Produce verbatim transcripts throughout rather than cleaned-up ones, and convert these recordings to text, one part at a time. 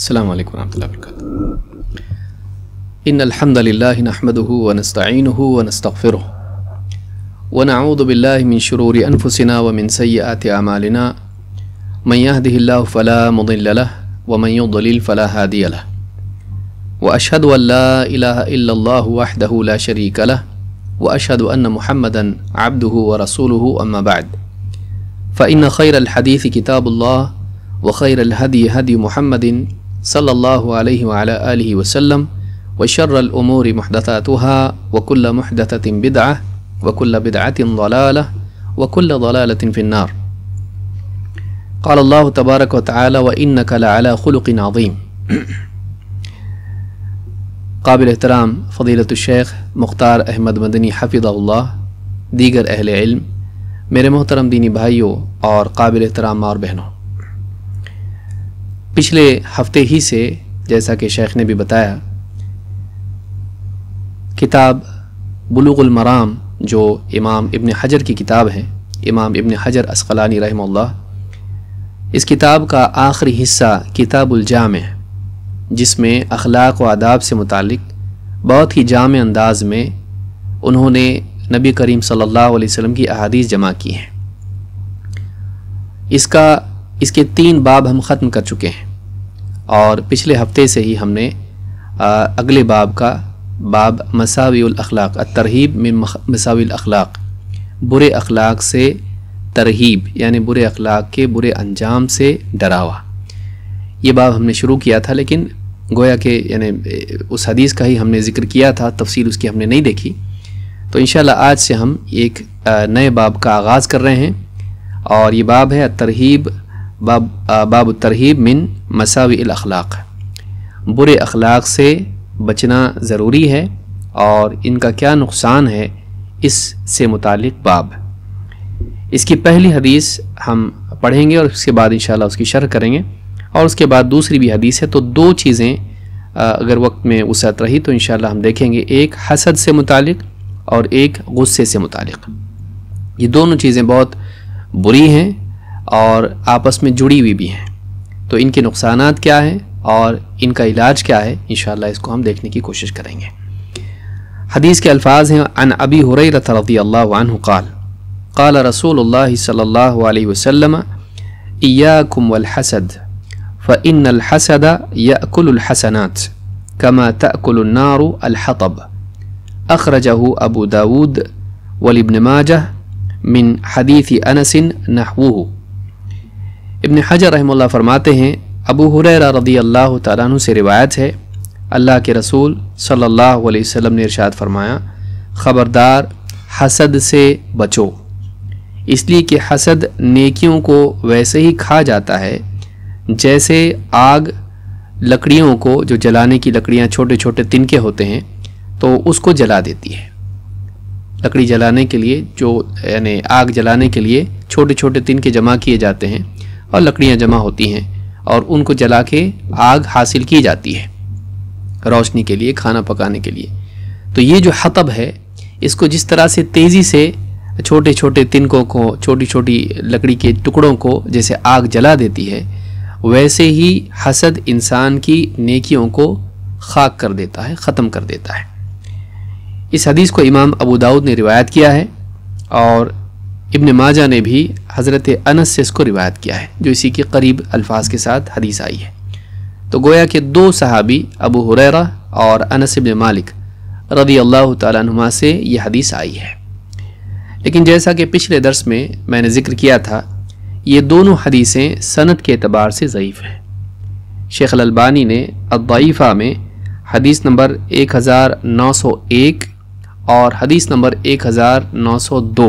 अस्सलामु अलैकुम रहमतुल्लाहि व बरकातुहू। इन्नल हम्दलिल्लाहि नहमदुहू व नस्तईनुहू व नस्तगफिरुहू व नऊज़ु बिल्लाहि मिन शुरूरि अनफुसिना व मिन सय्यिआति अमालिना। मन यहदिहिल्लाहु फला मुदिल्ल लहु व मन युद्लिल फला हादिय लहु। व अशहदु अन ला इलाहा इल्लल्लाहु वहदहू ला शरीका लहु व अशहदु अन्न मुहम्मदन अब्दुहू व रसूलुहू। अम्मा बअद, फ़इन्न ख़ैरल हदीसी किताबुल्लाह व ख़ैरल हदी हदी मुहम्मदिन सल्लल्लाहु अलैहि व अला आलिहि वसल्लम व शर्रल उमूरि मुहदसातुहा व कुल्ल मुहदसतिन बिदअह व कुल्ल बिदअतिन ज़लालह व कुल्ल ज़लालतिन फ़िन्नार। क़ाल अल्लाह तबारक व तआला, व इन्नका लअला ख़ुलुक़िन अज़ीम। काबिल एहतराम फ़ज़ीलतुश शेख मुख्तार अहमद मदनी हफ़िज़हुल्लाह, दीगर अहले इल्म, मेरे मोहतरम दीनी भाइयों और काबिल एहतराम माँ और बहनों, पिछले हफ्ते ही से, जैसा कि शेख ने भी बताया, किताब बुलूगुल मराम जो इमाम इब्न हजर की किताब है, इमाम इब्न हजर अस्कलानी रहमतुल्लाह, इस किताब का आखिरी हिस्सा किताबुल जामे, जिसमें अखलाक व आदाब से मुतालिक बहुत ही जामे अंदाज में उन्होंने नबी करीम सल्लल्लाहु अलैहि वसल्लम की अहादीस जमा की हैं। इसका इसके तीन बाब हम ख़त्म कर चुके हैं और पिछले हफ्ते से ही हमने आ, अगले बाब का बाब मसाविल अखलाक, तरहीब में मसाविल अखलाक, बुरे अखलाक से तरहीब यानी बुरे अखलाक के बुरे अंजाम से डरावा, ये बाब हमने शुरू किया था। लेकिन गोया के यानी उस हदीस का ही हमने ज़िक्र किया था, तफसील उसकी हमने नहीं देखी। तो इंशाल्लाह आज से हम एक नए बाब का आगाज़ कर रहे हैं और ये बाब है तरहीब, बाब बाब तरहीब मिन मसाविल अखलाक। बुरे अखलाक से बचना ज़रूरी है और इनका क्या नुकसान है, इससे मुतालिक बाब। इसकी पहली हदीस हम पढ़ेंगे और उसके बाद इंशाल्लाह उसकी शरह करेंगे और उसके बाद दूसरी भी हदीस है। तो दो चीज़ें अगर वक्त में वसअत रही तो इंशाल्लाह हम देखेंगे, एक हसद से मुतालिक और एक गुस्से से मुतालिक। ये दोनों चीज़ें बहुत बुरी हैं और आपस में जुड़ी हुई भी हैं। तो इनके नुकसानात क्या हैं और इनका इलाज क्या है, इंशाल्लाह इसको हम देखने की कोशिश करेंगे। हदीस के अल्फाज हैं, अन अबी हुरैरह रज़ियल्लाहु अन्हु क़ाल क़ाल रसूलुल्लाह सल्लल्लाहु अलैहि वसल्लम, इय्याकुम वल हसद फ़इन्नल हसद यअकुलुल हसनात कमा तअकुलुन नारु अल हतब। अखरजहू अबू दाऊद वल इब्न माजह मिन हदीसी अनसिन नहवुहू। इब्न हजर रहमतुल्लाह फरमाते हैं, अबू हुरैरा रज़ियल्लाहु तआला अन्हु से रिवायत है, अल्लाह के रसूल सल्लल्लाहु अलैहि वसल्लम ने इरशाद फरमाया, ख़बरदार हसद से बचो, इसलिए कि हसद नेकियों को वैसे ही खा जाता है जैसे आग लकड़ियों को, जो जलाने की लकड़ियाँ छोटे छोटे तिनके होते हैं, तो उसको जला देती है। लकड़ी जलाने के लिए, जो यानी आग जलाने के लिए छोटे छोटे तिनके जमा किए जाते हैं और लकड़ियां जमा होती हैं और उनको जला के आग हासिल की जाती है रोशनी के लिए, खाना पकाने के लिए। तो ये जो हतब है, इसको जिस तरह से तेज़ी से छोटे छोटे तिनकों को, छोटी छोटी लकड़ी के टुकड़ों को जैसे आग जला देती है, वैसे ही हसद इंसान की नेकियों को खाक कर देता है, ख़त्म कर देता है। इस हदीस को इमाम अबू दाऊद ने रिवायत किया है और इब्न माजा ने भी हज़रत अनस से इसको रिवायत किया है, जो इसी के करीब अल्फाज के साथ हदीस आई है। तो गोया के दो सहाबी, अबू हुरैरा और अनस इब्न मालिक रज़ियल्लाहु तआला अन्हुमा से यह हदीस आई है। लेकिन जैसा कि पिछले दर्स में मैंने ज़िक्र किया था, ये दोनों हदीसें सनद के एतबार से ज़ईफ़ हैं। शेख अलबानी ने अद्दाइफ़ा में हदीस नंबर एक हज़ार नौ सौ एक और हदीस नंबर एक हज़ार नौ सौ दो,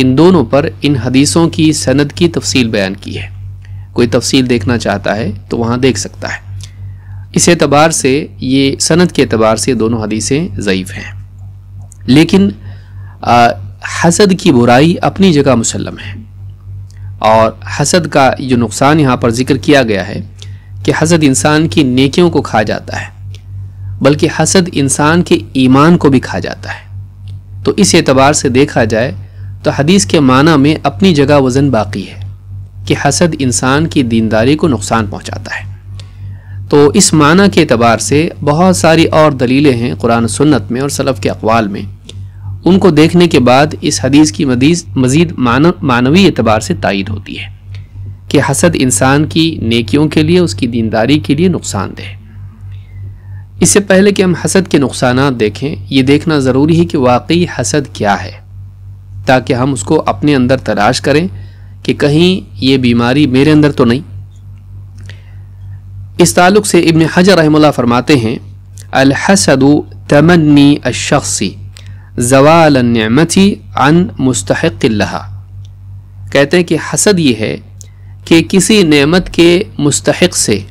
इन दोनों पर इन हदीसों की सनद की तफसील बयान की है। कोई तफसील देखना चाहता है तो वहाँ देख सकता है। इस एतबार से, ये सनद के एतबार से दोनों हदीसें ज़ईफ़ हैं। लेकिन आ, हसद की बुराई अपनी जगह मुसल्लम है और हसद का जो नुकसान यहाँ पर जिक्र किया गया है कि हसद इंसान की नेकियों को खा जाता है, बल्कि हसद इंसान के ईमान को भी खा जाता है। तो इस एतबार से देखा जाए तो हदीस के माना में अपनी जगह वज़न बाकी है कि हसद इंसान की दीनदारी को नुकसान पहुँचाता है। तो इस माना के एतबार से बहुत सारी और दलीलें हैं कुरान सुन्नत में और सलफ़ के अक़वाल में। उनको देखने के बाद इस हदीस की मज़ीद मानव मानवी एतबार से तायीद होती है कि हसद इंसान की नेकियों के लिए, उसकी दीनदारी के लिए नुकसानदेह। इससे पहले कि हम हसद के नुकसानात देखें, ये देखना ज़रूरी है कि वाकई हसद क्या है, ताकि हम उसको अपने अंदर तलाश करें कि कहीं ये बीमारी मेरे अंदर तो नहीं। इस ताल्लुक़ से इब्न हजर रहमतुल्लाह फरमाते हैं, अल हसदु तमन्नी अश्शख्सी ज़वाल निअमती अन मुस्तहिक़िल्लहा। कहते हैं कि हसद ये है कि किसी नेमत के मुस्तहिक़ से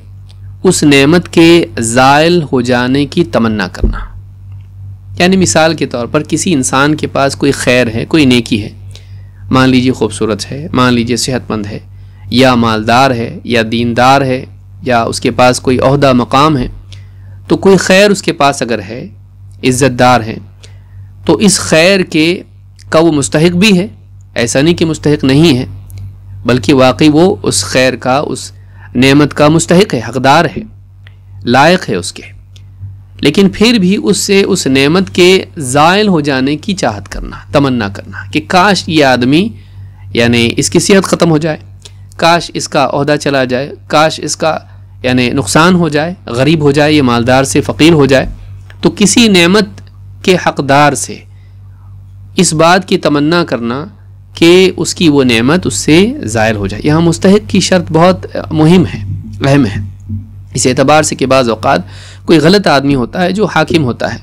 उस नेमत के ज़ायल हो जाने की तमन्ना करना। यानी मिसाल के तौर पर किसी इंसान के पास कोई खैर है, कोई नेकी है, मान लीजिए खूबसूरत है, मान लीजिए सेहतमंद है, या मालदार है, या दीनदार है, या उसके पास कोई ओहदा मकाम है, तो कोई खैर उसके पास अगर है, इज़्ज़तदार है, तो इस खैर के का वो मुस्तहिक भी है। ऐसा नहीं कि मुस्तहिक नहीं है, बल्कि वाकई वो उस खैर का, उस नेमत का मुस्तहिक है, हकदार है, लायक है उसके। लेकिन फिर भी उससे उस नेमत के ज़ायल हो जाने की चाहत करना, तमन्ना करना कि काश ये आदमी, यानी इसकी सेहत ख़त्म हो जाए, काश इसका ओहदा चला जाए, काश इसका यानी नुकसान हो जाए, गरीब हो जाए, ये मालदार से फ़कीर हो जाए। तो किसी नेमत के हकदार से इस बात की तमन्ना करना कि उसकी वो नेमत उससे ज़ायल हो जाए। यहाँ मुस्तहिक की शर्त बहुत मुहिम है, अहम है, इस एतबार से कि बाज़ औक़ात कोई गलत आदमी होता है जो हाकिम होता है,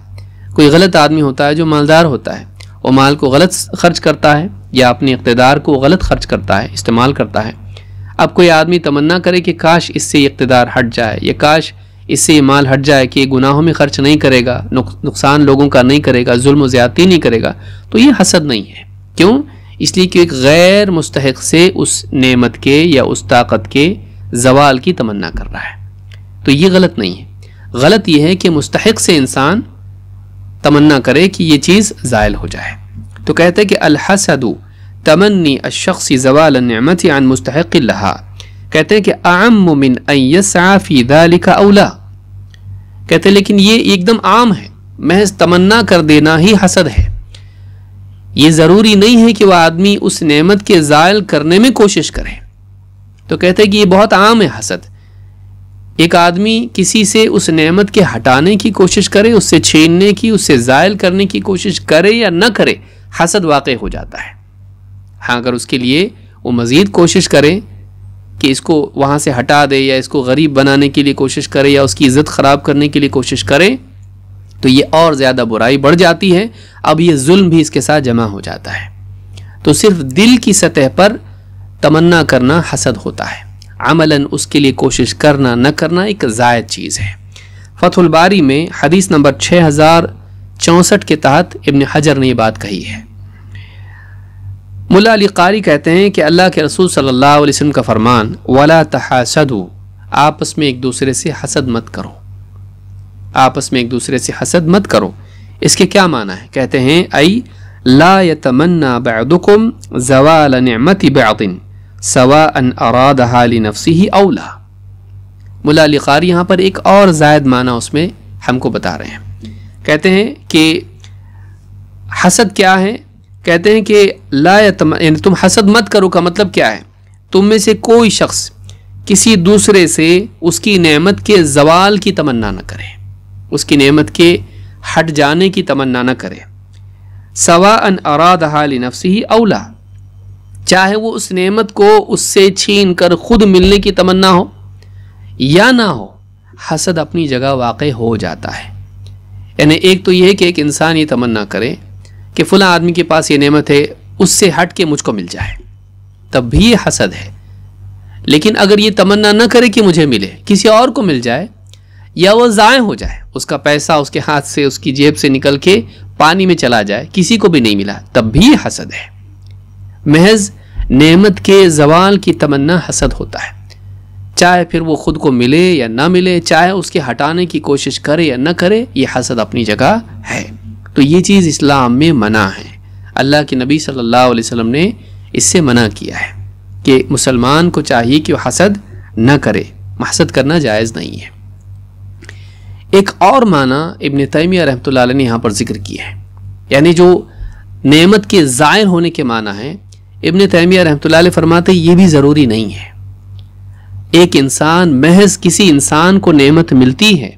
कोई गलत आदमी होता है जो मालदार होता है, और माल को गलत खर्च करता है या अपने इक़्तिदार को गलत खर्च करता है, इस्तेमाल करता है। अब कोई आदमी तमन्ना करे कि काश इससे इक़्तिदार हट जाए, या काश इससे माल हट जाए कि गुनाहों में खर्च नहीं करेगा, नुकसान लोगों का नहीं करेगा, जुल्म ज़्यादती नहीं करेगा, तो ये हसद नहीं है। क्यों? इसलिए कि एक गैर मुस्तहिक से उस नेमत के या उस ताकत के ज़वाल की तमन्ना कर रहा है, तो ये गलत नहीं है। गलत यह है कि मुस्तहिक से इंसान तमन्ना करे कि ये चीज़ ज़ायल हो जाए। तो कहते हैं कि अलहसदु तमन्नी अश्शख्सी ज़वाल निअमति अन मुस्तहिक़िल्हा। कहते हैं कि अअम्मु मिन अन यसअ फ़ी ज़ालिका औला। कहते हैं लेकिन ये एकदम आम है, महज़ तमन्ना कर देना ही हसद है। ये ज़रूरी नहीं है कि वह आदमी उस नेमत के ज़ायल करने में कोशिश करे। तो कहते हैं कि ये बहुत आम है हसद, एक आदमी किसी से उस नेमत के हटाने की कोशिश करे, उससे छीनने की, उससे ज़ायल करने की कोशिश करे या न करे, हसद वाक़े हो जाता है। हाँ, अगर उसके लिए वो मज़ीद कोशिश करे कि इसको वहाँ से हटा दे, या इसको गरीब बनाने के लिए कोशिश करे, या उसकी इज़्ज़त ख़राब करने के लिए कोशिश करे, तो ये और ज़्यादा बुराई बढ़ जाती है। अब ये जुल्म भी इसके साथ जमा हो जाता है। तो सिर्फ दिल की सतह पर तमन्ना करना हसद होता है, अमलन उसके लिए कोशिश करना न करना एक जायद चीज़ है। फतहुल बारी में हदीस नंबर छः हज़ार चौंसठ के तहत इब्न हजर ने ये बात कही है। मुल्ला अली कारी कहते हैं कि अल्लाह के रसूल सल्लल्लाहु अलैहि वसल्लम का फरमान, वला तहासदू, आपस में एक दूसरे से हसद मत करो, आपस में एक दूसरे से हसद मत करो। इसके क्या माना है? कहते हैं, आई ला यतमन्ना बअदुकुम ज़वाल निअमति बअदिन सवाअन अरादहा लिनफ्सिही औ ला। मुल्ला अली कारी यहाँ पर एक और ज़ायद माना उसमें हमको बता रहे हैं। कहते हैं कि हसद क्या है? कहते हैं कि ला यतम, यानी तुम हसद मत करो का मतलब क्या है? तुम में से कोई शख्स किसी दूसरे से उसकी नेमत के ज़वाल की तमन्ना न करे, उसकी नेमत के हट जाने की तमन्ना न करे। सवाअन अरादहा लिनफ्सिही औ ला, चाहे वो उस नेमत को उससे छीन कर खुद मिलने की तमन्ना हो या ना हो, हसद अपनी जगह वाक़ई हो जाता है। यानी एक तो यह है कि एक इंसान ये तमन्ना करे कि फ़लाँ आदमी के पास ये नेमत है, उससे हट के मुझको मिल जाए, तब भी ये हसद है। लेकिन अगर ये तमन्ना न करे कि मुझे मिले, किसी और को मिल जाए, या वो ज़ाय हो जाए, उसका पैसा उसके हाथ से, उसकी जेब से निकल के पानी में चला जाए, किसी को भी नहीं मिला, तब भी ये हसद है। महज नेमत के ज़वाल की तमन्ना हसद होता है, चाहे फिर वो ख़ुद को मिले या ना मिले, चाहे उसके हटाने की कोशिश करे या ना करे, ये हसद अपनी जगह है। तो ये चीज़ इस्लाम में मना है। अल्लाह के नबी सल्लल्लाहु अलैहि वसल्लम ने इससे मना किया है कि मुसलमान को चाहिए कि वह हसद न करे, हसद करना जायज़ नहीं है। एक और माना इब्न तैमिया रहमतुल्लाह अलैह ने यहाँ पर जिक्र किया है, यानी जो नेमत के ज़ाहिर होने के माना है। इब्न तैमिया रहमतुल्लाह अलैह फरमाते ये भी ज़रूरी नहीं है, एक इंसान महज किसी इंसान को नेमत मिलती है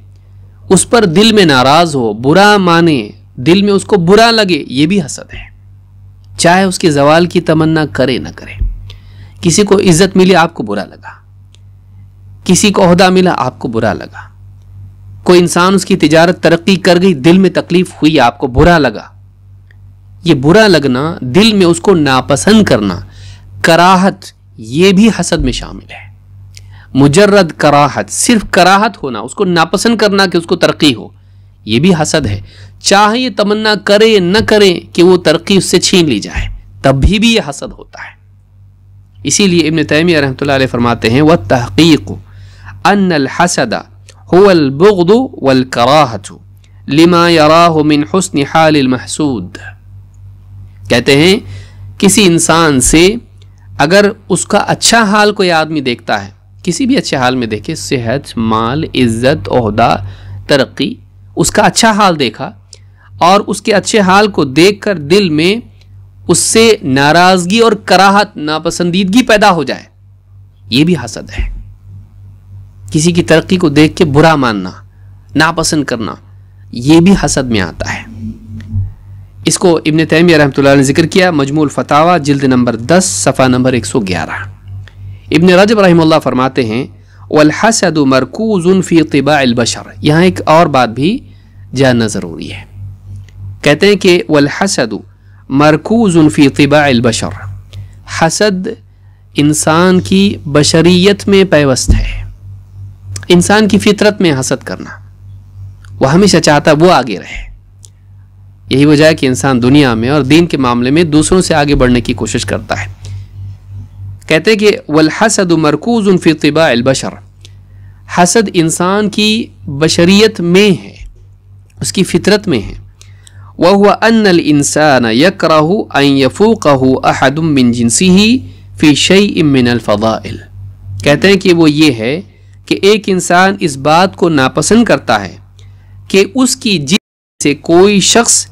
उस पर दिल में नाराज़ हो, बुरा माने, दिल में उसको बुरा लगे, ये भी हसद है, चाहे उसके ज़वाल की तमन्ना करे ना करे। किसी को इज़्ज़त मिली आपको बुरा लगा, किसी को ओहदा मिला आपको बुरा लगा, कोई इंसान उसकी तिजारत तरक्की कर गई, दिल में तकलीफ़ हुई, आपको बुरा लगा। ये बुरा लगना, दिल में उसको नापसंद करना, कराहत, ये भी हसद में शामिल है। मुजर्रद कराहत, सिर्फ कराहत होना, उसको नापसंद करना कि उसको तरक्की हो, ये भी हसद है। चाहे ये तमन्ना करे न करे कि वो तरक्की उससे छीन ली जाए, तब भी, भी ये हसद होता है। इसीलिए इब्न तैमिया रहमतुल्लाह अलैह फरमाते हैं वह तहक़ीक़ अन अल हसदा हुवल बुग़्द वल कराहतु लिमा यराहु मिन हुस्न हाल अल महसूद। कहते हैं किसी इंसान से अगर उसका अच्छा हाल कोई आदमी देखता है, किसी भी अच्छे हाल में देखे, सेहत, माल, इज़्ज़त, ओहदा, तरक्की, उसका अच्छा हाल देखा और उसके अच्छे हाल को देखकर दिल में उससे नाराज़गी और कराहत, नापसंदीदगी पैदा हो जाए, ये भी हसद है। किसी की तरक्की को देख के बुरा मानना, नापसंद करना, ये भी हसद में आता है। इसको इब्न तैमिया रहमतुल्लाह अलैह ने जिक्र किया मजमूल फतावा जिल्द नंबर दस सफ़ा नंबर एक सौ ग्यारह। इब्न रजब रहमतुल्लाह फरमाते हैं वल हसद मरकूज़ुन फ़ी तिबाइल बशर। यहाँ एक और बात भी जानना ज़रूरी है। कहते हैं कि वल हसद मरकूज़ुन फ़ी तिबाइल बशर, हसद इंसान की बशरियत में पैवस्त है। इंसान की फितरत में हसद करना, वह हमेशा चाहता है वो आगे रहे। यही वजह है कि इंसान दुनिया में और दीन के मामले में दूसरों से आगे बढ़ने की कोशिश करता है। कहते हैं कि वल हसद मरकूज़ुन फ़ी तिबाइल बशर, हसद इंसान की बशरियत में है, उसकी फितरत में है। वह हुआ अन्नल इंसान यकरहु अन यफूक़हु अहदुम मिन जिंसिही फ़ी शैइन मिनल फ़ज़ाइल। कहते हैं कि वो ये है कि एक इंसान इस बात को नापसंद करता है कि उसकी जिन से कोई शख्स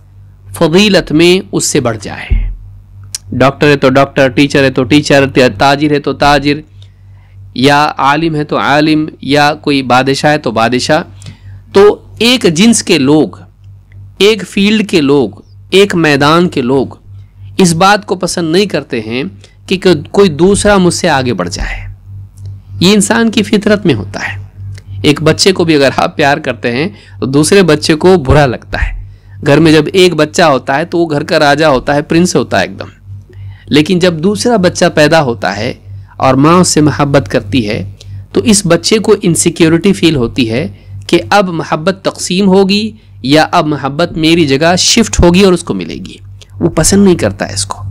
फजीलत में उससे बढ़ जाए। डॉक्टर है तो डॉक्टर, टीचर है तो टीचर, ताजिर है तो ताजिर, या आलिम है तो आलिम, या कोई बादशाह है तो बादशाह। तो एक जिन्स के लोग, एक फील्ड के लोग, एक मैदान के लोग इस बात को पसंद नहीं करते हैं कि कोई दूसरा मुझसे आगे बढ़ जाए। ये इंसान की फितरत में होता है। एक बच्चे को भी अगर आप प्यार करते हैं तो दूसरे बच्चे को बुरा लगता है। घर में जब एक बच्चा होता है तो वो घर का राजा होता है, प्रिंस होता है एकदम। लेकिन जब दूसरा बच्चा पैदा होता है और माँ उससे मोहब्बत करती है तो इस बच्चे को इनसिक्योरिटी फील होती है कि अब मोहब्बत तकसीम होगी या अब मोहब्बत मेरी जगह शिफ्ट होगी और उसको मिलेगी। वो पसंद नहीं करता है इसको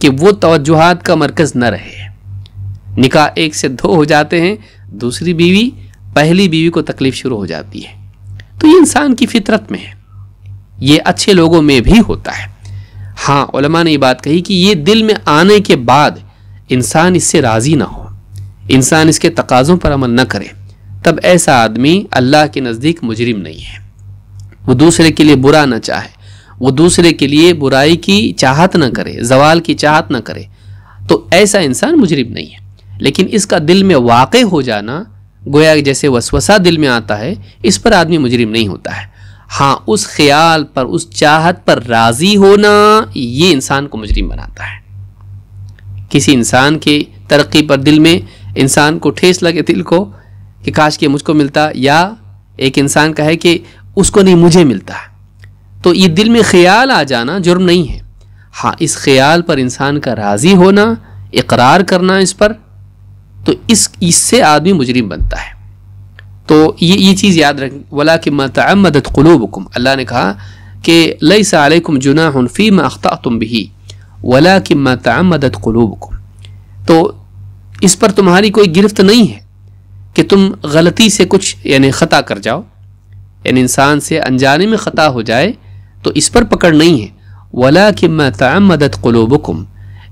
कि वो तवज्जुहात का मरकज़ न रहे। निकाह एक से दो हो जाते हैं, दूसरी बीवी पहली बीवी को तकलीफ़ शुरू हो जाती है। तो ये इंसान की फितरत में है, ये अच्छे लोगों में भी होता है। हाँ, उलमा ने ये बात कही कि ये दिल में आने के बाद इंसान इससे राज़ी ना हो, इंसान इसके तकाज़ों पर अमल ना करे, तब ऐसा आदमी अल्लाह के नज़दीक मुजरिम नहीं है। वो दूसरे के लिए बुरा ना चाहे, वो दूसरे के लिए बुराई की चाहत ना करे, ज़वाल की चाहत ना करे, तो ऐसा इंसान मुजरिम नहीं है। लेकिन इसका दिल में वाक़े हो जाना, गोया जैसे वसवसा दिल में आता है, इस पर आदमी मुजरिम नहीं होता है। हाँ, उस ख्याल पर, उस चाहत पर राज़ी होना, ये इंसान को मुजरिम बनाता है। किसी इंसान की तरक्की पर दिल में इंसान को ठेस लगे, दिल को कि काश कि मुझको मिलता, या एक इंसान कहे कि उसको नहीं मुझे मिलता, तो ये दिल में ख्याल आ जाना जुर्म नहीं है। हाँ, इस ख्याल पर इंसान का राज़ी होना, इकरार करना इस पर, तो इस इससे आदमी मुजरिम बनता है। तो ये ये चीज़ याद रखें। वला कि मतअम्मदत कुलूबकुम, अल्लाह ने कहा कि लैस अलैकुम जुनाहुन फीमा अख्तातुम बिही वला कि मतअम्मदत कुलूबकुम, तो इस पर तुम्हारी कोई गिरफ्त नहीं है कि तुम गलती से कुछ यानी ख़ता कर जाओ, यानी इंसान से अनजाने में ख़ता हो जाए, तो इस पर पकड़ नहीं है। वला कि मतअम्मदत कुलूबकुम,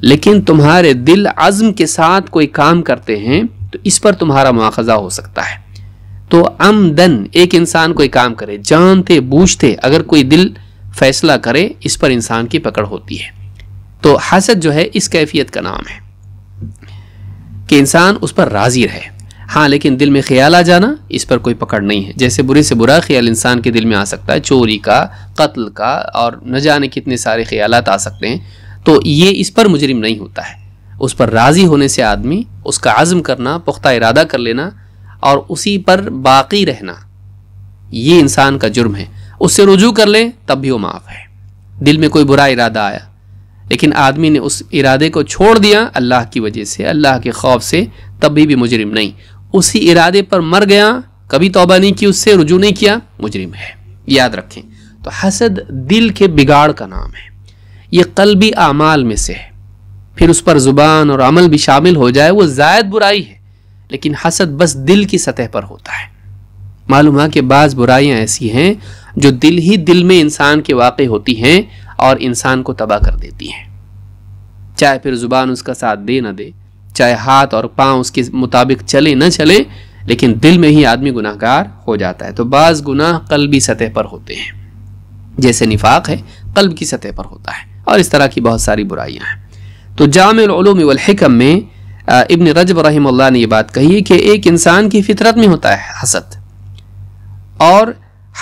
लेकिन तुम्हारे दिल अज़्म के साथ कोई काम करते हैं तो इस पर तुम्हारा मुआखज़ा हो सकता है। तो अमदन एक इंसान कोई काम करे जानते बूझते अगर कोई दिल फैसला करे, इस पर इंसान की पकड़ होती है। तो हसद जो है इस कैफियत का नाम है कि इंसान उस पर राज़ी रहे, हाँ, लेकिन दिल में ख्याल आ जाना इस पर कोई पकड़ नहीं है। जैसे बुरे से बुरा ख्याल इंसान के दिल में आ सकता है, चोरी का, कत्ल का और न जाने कितने सारे ख्यालात आ सकते हैं, तो ये इस पर मुजरिम नहीं होता है। उस पर राज़ी होने से आदमी, उसका आज़म करना, पुख्ता इरादा कर लेना और उसी पर बाकी रहना, ये इंसान का जुर्म है। उससे रुजू कर लें तब भी वो माफ़ है। दिल में कोई बुरा इरादा आया लेकिन आदमी ने उस इरादे को छोड़ दिया अल्लाह की वजह से, अल्लाह के खौफ से, तभी भी मुजरिम नहीं। उसी इरादे पर मर गया, कभी तौबा नहीं की, उससे रुजू नहीं किया, मुजरिम है। याद रखें, तो हसद दिल के बिगाड़ का नाम है, ये क़ल्बी आमाल में से है। फिर उस पर ज़ुबान और अमल भी शामिल हो जाए, वो ज़ायद बुराई है, लेकिन हसद बस दिल की सतह पर होता है। मालूम है कि बाज़ बुराइयाँ ऐसी हैं जो दिल ही दिल में इंसान के वाक़े होती हैं और इंसान को तबाह कर देती हैं, चाहे फिर ज़ुबान उसका साथ दे ना दे, चाहे हाथ और पाँव उसके मुताबिक चले ना चले, लेकिन दिल में ही आदमी गुनाहगार हो जाता है। तो बाज़ गुनाह क़ल्बी सतह पर होते हैं, जैसे निफाक है, क़ल्ब की सतह पर होता है, और इस तरह की बहुत सारी बुराइयाँ हैं। तो जामिल उलूम वल हिकम में इब्न रजब रहिमहुल्लाह ने यह बात कही है कि एक इंसान की फितरत में होता है हसद, और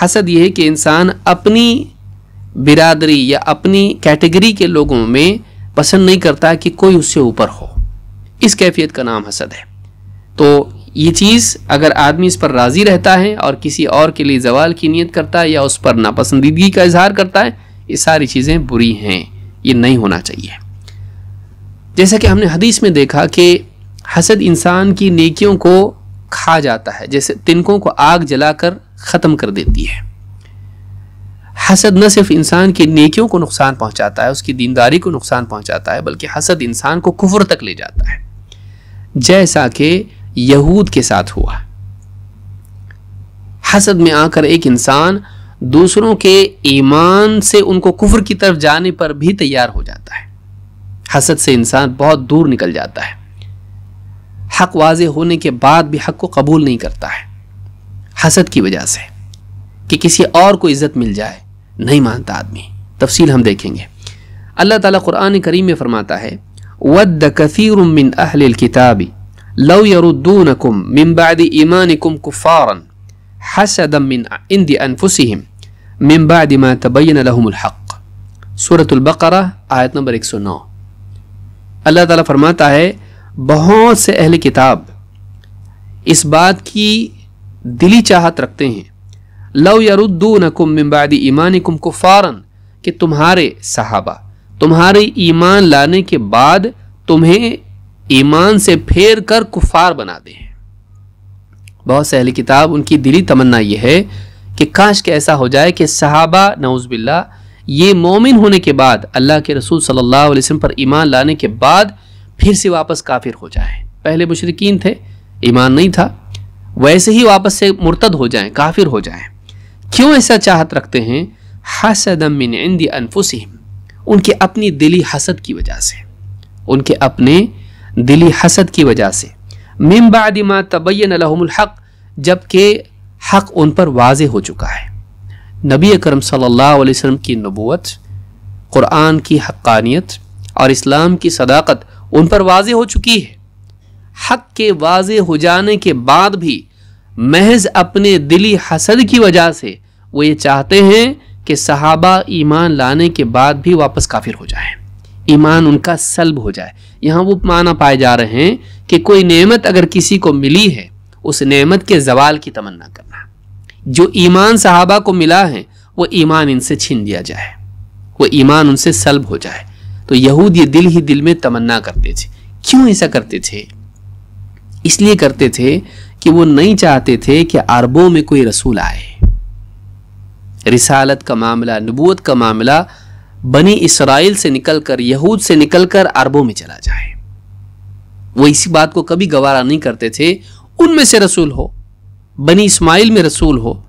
हसद यह है कि इंसान अपनी बिरादरी या अपनी कैटेगरी के लोगों में पसंद नहीं करता कि कोई उससे ऊपर हो। इस कैफियत का नाम हसद है। तो ये चीज़ अगर आदमी इस पर राज़ी रहता है और किसी और के लिए जवाल की नीयत करता है या उस पर नापसंदीदगी का इजहार करता है, ये सारी चीज़ें बुरी हैं, ये नहीं होना चाहिए। जैसा कि हमने हदीस में देखा कि हसद इंसान की नेकियों को खा जाता है, जैसे तिनकों को आग जलाकर ख़त्म कर देती है। हसद न सिर्फ इंसान की नेकियों को नुकसान पहुंचाता है, उसकी दीनदारी को नुकसान पहुंचाता है, बल्कि हसद इंसान को कुफ्र तक ले जाता है, जैसा कि यहूद के साथ हुआ। हसद में आकर एक इंसान दूसरों के ईमान से उनको कुफ्र की तरफ जाने पर भी तैयार हो जाता है। हसद से इंसान बहुत दूर निकल जाता है, हक़ वाज़े होने के बाद भी हक़ को कबूल नहीं करता है, हसद की वजह से कि किसी और को इज़्ज़त मिल जाए, नहीं मानता आदमी। तफसील हम देखेंगे। अल्लाह ताला कुरान करीम में फ़रमाता है, वद्द कसीरुम मिन अहलिल किताबी लौ यरुद्दूनकुम मिन बादी ईमानिकुम कुफ़ारन हसदम मिन इंदी अनफुसिहिम मिन बादी मा तबय्यन लहुमुल हक़। सूरतुल बक़रा आयत नंबर एक सौ नौ। अल्लाह ताला फरमाता है, बहुत से अहले किताब इस बात की दिली चाहत रखते हैं, लौ यरुद्दूनकुम मिन बादी ईमानिकुम कुफ़ारन, कि तुम्हारे सहाबा तुम्हारे ईमान लाने के बाद तुम्हें ईमान से फेर कर कुफ़ार बना दें। बहुत से अहले किताब, उनकी दिली तमन्ना यह है कि काश के ऐसा हो जाए कि सहाबा नऊज़ुबिल्ला ये मोमिन होने के बाद, अल्लाह के रसूल सल्लल्लाहु अलैहि वसल्लम पर ईमान लाने के बाद फिर से वापस काफिर हो जाएं। पहले मुशरिकीन थे, ईमान नहीं था, वैसे ही वापस से मुर्तद हो जाएं, काफिर हो जाएं। क्यों ऐसा चाहत रखते हैं? हसदम मिन इंदी अनफुसिहिम, उनके अपनी दिली हसद की वजह से, उनके अपने दिली हसद की वजह से। मिन बादि मा तबय्यन लहुमुल हक़, जबकि हक़ उन पर वाज़े हो चुका है। नबी अकरम सल्लल्लाहु अलैहि वसल्लम की नबूवत, क़ुरान की हक़ानियत और इस्लाम की सदाकत उन पर वाज़े हो चुकी है। हक़ के वाज़े हो जाने के बाद भी महज अपने दिली हसद की वजह से वो ये चाहते हैं कि सहाबा ईमान लाने के बाद भी वापस काफिर हो जाए, ईमान उनका सल्ब हो जाए। यहाँ वो माना पाए जा रहे हैं कि कोई नेमत अगर किसी को मिली है, उस नेमत के ज़वाल की तमन्ना करना। जो ईमान सहाबा को मिला है वो ईमान इनसे छीन लिया जाए, वो ईमान उनसे सल्ब हो जाए। तो यहूद ये दिल ही दिल में तमन्ना करते थे। क्यों ऐसा करते थे? इसलिए करते थे कि वो नहीं चाहते थे कि अरबों में कोई रसूल आए। रिसालत का मामला, नबूवत का मामला बनी इसराइल से निकलकर, यहूद से निकलकर अरबों में चला जाए। वो इसी बात को कभी गवारा नहीं करते थे। उनमें से रसूल हो, बनी इस्माइल में रसूल हो,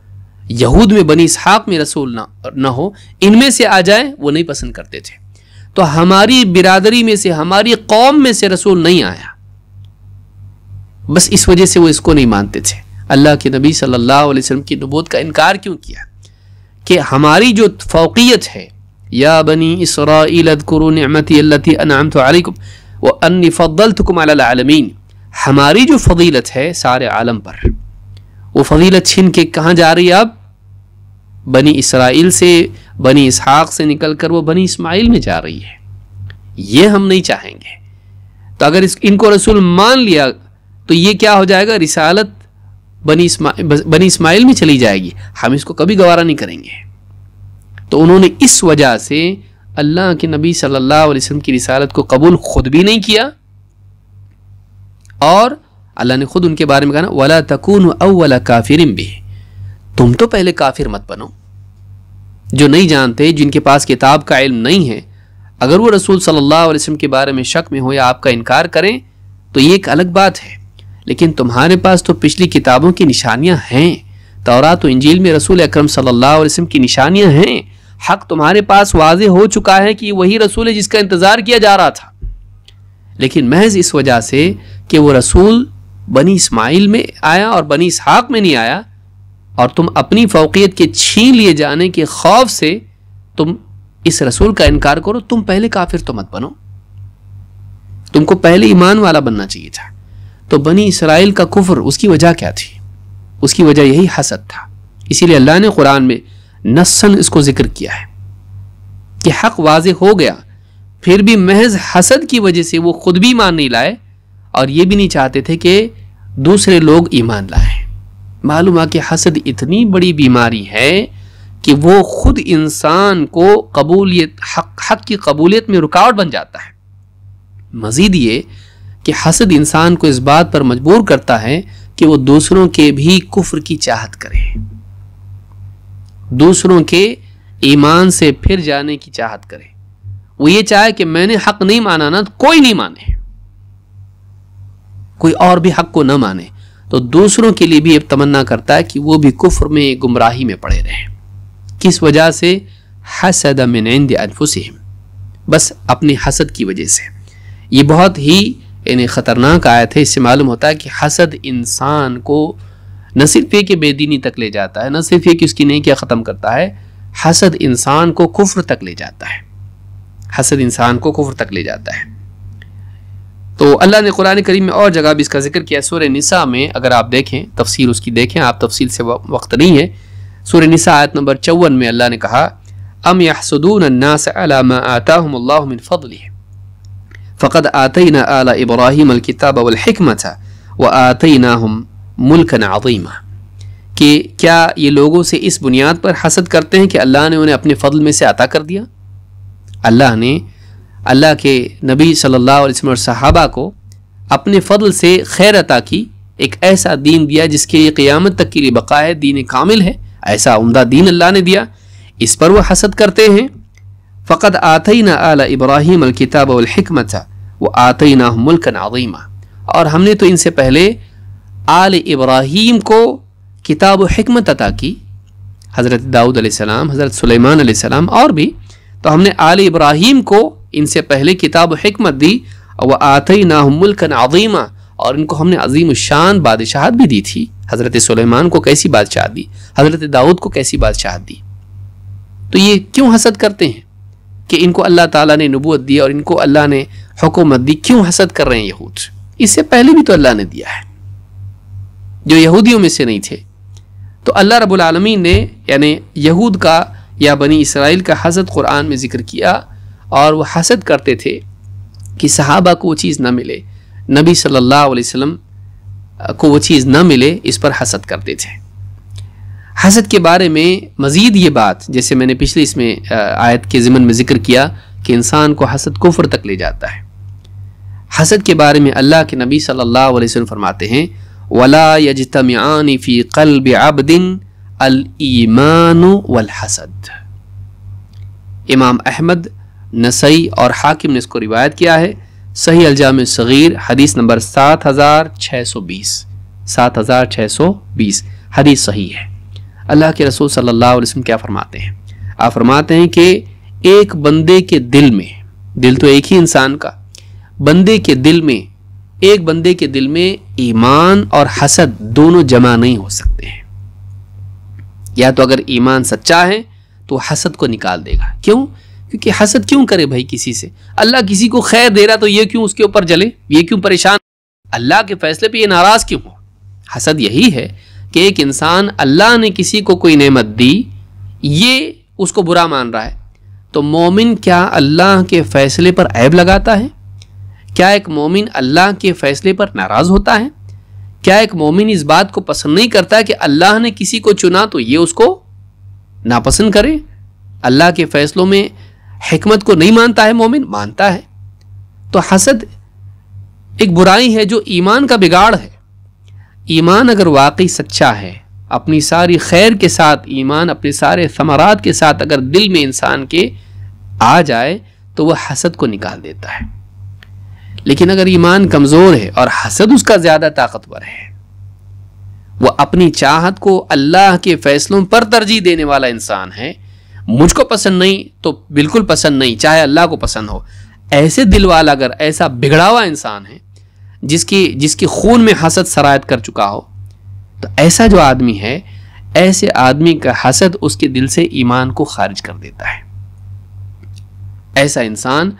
यहूद में बनी इसहाक में रसूल ना ना हो, इनमें से आ जाए, वो नहीं पसंद करते थे। तो हमारी बिरादरी में से, हमारी कौम में से रसूल नहीं आया, बस इस वजह से वो इसको नहीं मानते थे। अल्लाह के नबी सल्लल्लाहु अलैहि वसल्लम की नबूवत का इनकार क्यों किया कि हमारी जो फ़ौक़ियत है, या बनी इस्राईल अज़्कुरू निअमती अल्लती अनअमतु अलैकुम व अन्नी फ़द्दलतुकुम अला आलमीन, हमारी जो फ़दीलत है सारे आलम पर, वो फ़दीलत छीन के कहाँ जा रही है? अब बनी इसराइल से, बनी इसहाक़ से निकल कर वो बनी इस्माइल में जा रही है। ये हम नहीं चाहेंगे। तो अगर इस इनको रसूल मान लिया तो ये क्या हो जाएगा? रिसालत बनी इस्माइल बनी इस्माइल में चली जाएगी। हम इसको कभी गवारा नहीं करेंगे। तो उन्होंने इस वजह से अल्लाह के नबी सल्लल्लाहु अलैहि वसल्लम की रिसालत को कबूल ख़ुद भी नहीं किया, और अल्लाह ने ख़ुद उनके बारे में कहा ना, वला तकूनु अव्वला काफिरिम भी, तुम तो पहले काफिर मत बनो। जो नहीं जानते, जिनके पास किताब का इल्म नहीं है, अगर वो रसूल सल्लल्लाहु अलैहि वसल्लम के बारे में शक में हो या आपका इनकार करें तो ये एक अलग बात है, लेकिन तुम्हारे पास तो पिछली किताबों की निशानियां हैं। तौरात और इंजील में रसूल अकरम सल्लल्लाहु अलैहि वसल्लम की निशानियां हैं। हक़ तुम्हारे पास वाज़े हो चुका है कि वही रसूल है जिसका इंतज़ार किया जा रहा था, लेकिन महज इस वजह से कि वो रसूल बनी इस्माइल में आया और बनी इसहाक़ में नहीं आया, और तुम अपनी फ़ौक़ियत के छीन लिए जाने के खौफ से तुम इस रसूल का इनकार करो। तुम पहले काफिर तो मत बनो, तुमको पहले ईमान वाला बनना चाहिए था। तो बनी इसराइल का कुफ्र, उसकी वजह क्या थी? उसकी वजह यही हसद था। इसीलिए अल्लाह ने कुरान में नस्सन इसको जिक्र किया है कि हक़ वाज़े हो गया, फिर भी महज हसद की वजह से वो खुद भी ईमान नहीं लाए, और ये भी नहीं चाहते थे कि दूसरे लोग ईमान लाएँ। मालूम है कि हसद इतनी बड़ी बीमारी है कि वो ख़ुद इंसान को कबूलियत हक हक की कबूलियत में रुकावट बन जाता है। मज़ीद ये कि हसद इंसान को इस बात पर मजबूर करता है कि वो दूसरों के भी कुफ्र की चाहत करे, दूसरों के ईमान से फिर जाने की चाहत करे। वो ये चाहे कि मैंने हक़ नहीं माना ना, तो कोई नहीं माने, कोई और भी हक़ को ना माने। तो दूसरों के लिए भी ये तमन्ना करता है कि वो भी कुफ्र में, गुमराही में पड़े रहें। किस वजह से? हसद मिन इंद अनफुसिहिम, बस अपने हसद की वजह से। ये बहुत ही यानी ख़तरनाक आयत है। इससे मालूम होता है कि हसद इंसान को न सिर्फ ये कि बेदीनी तक ले जाता है, न सिर्फ ये कि उसकी नेकियां ख़त्म करता है, हसद इंसान को कुफ्र तक ले जाता है, हसद इंसान को कुफ्र तक ले जाता है। तो अल्लाह ने कुरान करीम में और जगह भी इसका जिक्र किया। सूरह निसा में अगर आप देखें तफसील उसकी, देखें आप, तफसील से वक्त नहीं है। सूरह निसा आयत नंबर चौवन में अल्लाह ने कहा, अम यहसुदून अन्नास अला मा आताहुम अल्लाहु मिन फदलिहि फ़क़द आतैना आला इब्राहीम अल-किताब वल हिकमता व आतैनाहुम मुल्कन अज़ीमा। कि क्या ये लोगों से इस बुनियाद पर हसद करते हैं कि अल्लाह ने उन्हें अपने फ़दल में से अता कर दिया? अल्लाह ने अल्लाह के नबी सल्लल्लाहु अलैहि वसल्लम और सहाबा को अपने फ़दल से खैर अता की, एक ऐसा दीन दिया जिसके लिए क़यामत तक के लिए बका है, दीन कामिल है, ऐसा उम्दा दीन अल्लाह ने दिया। इस पर वह हसद करते हैं। फ़क़द आतैना आला इब्राहीम अल-किताब वल हिकमता व आतैनाहुम मुल्कन अज़ीमा, और हमने तो इनसे पहले आल इब्राहीम को किताब व हिकमत अता की, हज़रत दाऊद अलैहिस्सलाम, हज़रत सुलेमान अलैहिस्सलाम और भी। तो हमने आल इब्राहीम को इनसे पहले किताब व हिकमत दी, व आतैनाहुम मुल्कन अज़ीमा, और इनको हमने अज़ीम शान बादशाहत भी दी थी। हज़रत सुलेमान को कैसी बादशाहत दी, हज़रत दाऊद को कैसी बादशाहत दी। तो ये क्यों हसद करते हैं कि इनको अल्लाह ताला ने नबूवत दी और इनको अल्लाह ने हुकूमत दी? क्यों हसद कर रहे हैं यहूद? इससे पहले भी तो अल्लाह ने दिया है, जो यहूदियों में से नहीं थे। तो अल्लाह रब्बुल आलमीन ने यानी यहूद का या बनी इसराइल का हसद कुरान में ज़िक्र किया, और वह हसद करते थे कि सहाबा को वो चीज़ ना मिले, नबी सल्लल्लाहु अलैहि वसल्लम को वो चीज़ ना मिले, इस पर हसद करते थे। हसद के बारे में मज़ीद ये बात, जैसे मैंने पिछले इसमें आयत के ज़िमन में ज़िक्र किया कि इंसान को हसद कुफ्र तक ले जाता है। हसद के बारे में अल्लाह के नबी सल्लल्लाहु अलैहि वसल्लम फरमाते हैं, वला यज्तमिआनि फ़ी क़ल्बि अब्दिन अल ईमानु वल हसद। इमाम अहमद, नसई और हाकिम ने इसको रिवायत किया है। सही अलजाम सग़ीर हदीस नंबर सात हज़ार छः सौ बीस, सात हज़ार छः सौ बीस हदीस सही है। अल्लाह के रसूल सल्लल्लाहु अलैहि वसल्लम क्या फरमाते हैं? आप फरमाते हैं कि एक बंदे के दिल में, दिल तो एक ही इंसान का, बंदे के दिल में एक बंदे के दिल में ईमान और हसद दोनों जमा नहीं हो सकते हैं। या तो अगर ईमान सच्चा है तो हसद को निकाल देगा। क्यों? क्योंकि हसद क्यों करे भाई किसी से? अल्लाह किसी को खैर दे रहा तो ये क्यों उसके ऊपर जले, ये क्यों परेशान, अल्लाह के फैसले पे ये नाराज क्यों हो? हसद यही है कि एक इंसान, अल्लाह ने किसी को कोई नेमत दी, ये उसको बुरा मान रहा है। तो मोमिन क्या अल्लाह के फैसले पर ऐब लगाता है? क्या एक मोमिन अल्लाह के फैसले पर नाराज़ होता है? क्या एक मोमिन इस बात को पसंद नहीं करता कि अल्लाह ने किसी को चुना तो ये उसको नापसंद करे? अल्लाह के फैसलों में हिकमत को नहीं मानता है मोमिन, मानता है। तो हसद एक बुराई है जो ईमान का बिगाड़ है। ईमान अगर वाकई सच्चा है, अपनी सारी खैर के साथ ईमान, अपने सारे समरात के साथ अगर दिल में इंसान के आ जाए तो वह हसद को निकाल देता है। लेकिन अगर ईमान कमज़ोर है और हसद उसका ज़्यादा ताकतवर है, वह अपनी चाहत को अल्लाह के फ़ैसलों पर तरजीह देने वाला इंसान है, मुझको पसंद नहीं तो बिल्कुल पसंद नहीं, चाहे अल्लाह को पसंद हो, ऐसे दिल वाला अगर ऐसा बिगड़ा हुआ इंसान है जिसकी जिसके खून में हसद सरायत कर चुका हो, तो ऐसा जो आदमी है, ऐसे आदमी का हसद उसके दिल से ईमान को खारिज कर देता है। ऐसा इंसान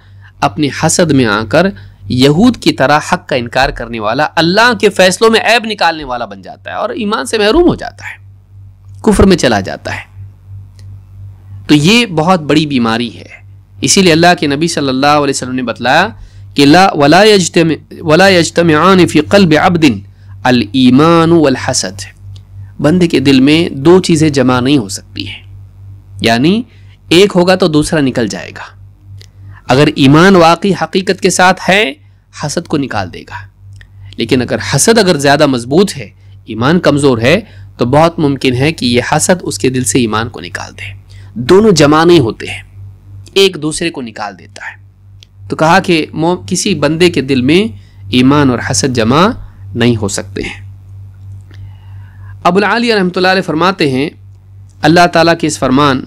अपने हसद में आकर यहूद की तरह हक का इनकार करने वाला, अल्लाह के फैसलों में ऐब निकालने वाला बन जाता है और ईमान से महरूम हो जाता है, कुफ्र में चला जाता है। तो ये बहुत बड़ी बीमारी है। इसीलिए अल्लाह के नबी सल्लल्लाहु अलैहि वसल्लम ने बतलाया कि ला वला यज्तम वला यज्तमआन फी क़ल्ब अब्दिन अल ईमान वल हसद, बंदे के दिल में दो चीज़ें जमा नहीं हो सकती हैं, यानी एक होगा तो दूसरा निकल जाएगा। अगर ईमान वाकई हकीकत के साथ है, हसद को निकाल देगा। लेकिन अगर हसद अगर ज़्यादा मजबूत है, ईमान कमज़ोर है, तो बहुत मुमकिन है कि ये हसद उसके दिल से ईमान को निकाल दे। दोनों जमा नहीं होते हैं, एक दूसरे को निकाल देता है। तो कहा कि किसी बंदे के दिल में ईमान और हसद जमा नहीं हो सकते हैं। अबुल आली रहमतुल्लाह अलैह फरमाते हैं, अल्लाह ताला के इस फरमान,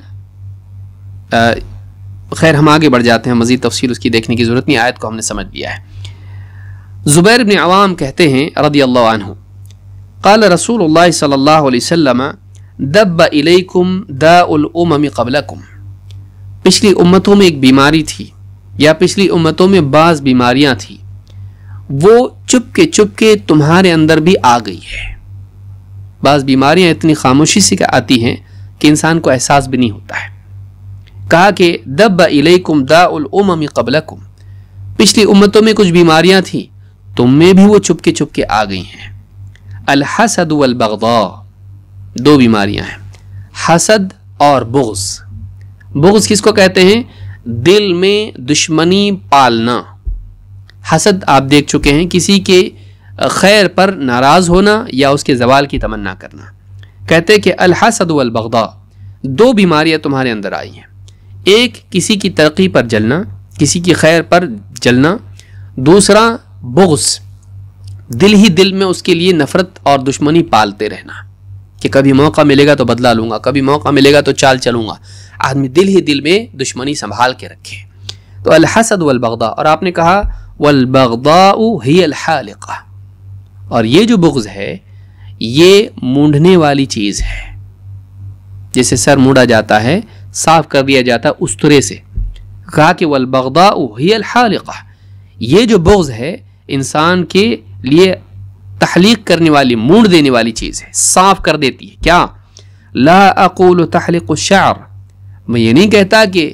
आ, खैर हम आगे बढ़ जाते हैं, मज़ीद तफसील उसकी देखने की ज़रूरत नहीं, आयत को हमने समझ लिया है। ज़ुबैर इब्न अवाम कहते हैं रदियल्लाहु अन्हु, क़ाल रसूलुल्लाह सल्लल्लाहु अलैहि वसल्लम दब्बा इलैकुम दाउल उमम क़ब्लकुम। पिछली उम्मतों में एक बीमारी थी, या पिछली उम्मतों में बाज़ बीमारियाँ थी, वो चुपके चुपके तुम्हारे अंदर भी आ गई है। बाज़ बीमारियाँ इतनी खामोशी से आती हैं कि इंसान को एहसास भी नहीं होता है। कहा कि दब्बा इलैकुम दाउल उमम क़ब्लकुम, पिछली उम्मतों में कुछ बीमारियां थीं, तुम में भी वो चुपके चुपके आ गई हैं। अल हसद वल बग़दा, दो बीमारियां हैं, हसद और बुग़्ज़। बुग़्ज़ किसको कहते हैं? दिल में दुश्मनी पालना। हसद आप देख चुके हैं, किसी के खैर पर नाराज़ होना या उसके ज़वाल की तमन्ना करना। कहते कि अल हसद वल बग़दा, दो बीमारियाँ तुम्हारे अंदर आई हैं, एक किसी की तरक्की पर जलना, किसी की खैर पर जलना, दूसरा बुग़्ज़, दिल ही दिल में उसके लिए नफ़रत और दुश्मनी पालते रहना कि कभी मौका मिलेगा तो बदला लूँगा, कभी मौका मिलेगा तो चाल चलूँगा। आदमी दिल ही दिल में दुश्मनी संभाल के रखे। तो अल हसद वल बग़दा, और आपने कहा वल बग़दाउ हियल हालिक़ा, और ये जो बुग़्ज़ है ये मूंढने वाली चीज़ है। जैसे सर मुड़ा जाता है, साफ कर दिया जाता उस तरह से। कहा कि वल बग़दाउ हियल हालिक़ा, ये जो बुग़्ज़ है इंसान के लिए तहलीक करने वाली, मूंड देने वाली चीज़ है, साफ कर देती है। क्या? ला अक़ूलु तहलिक़ु शअर, मैं ये नहीं कहता कि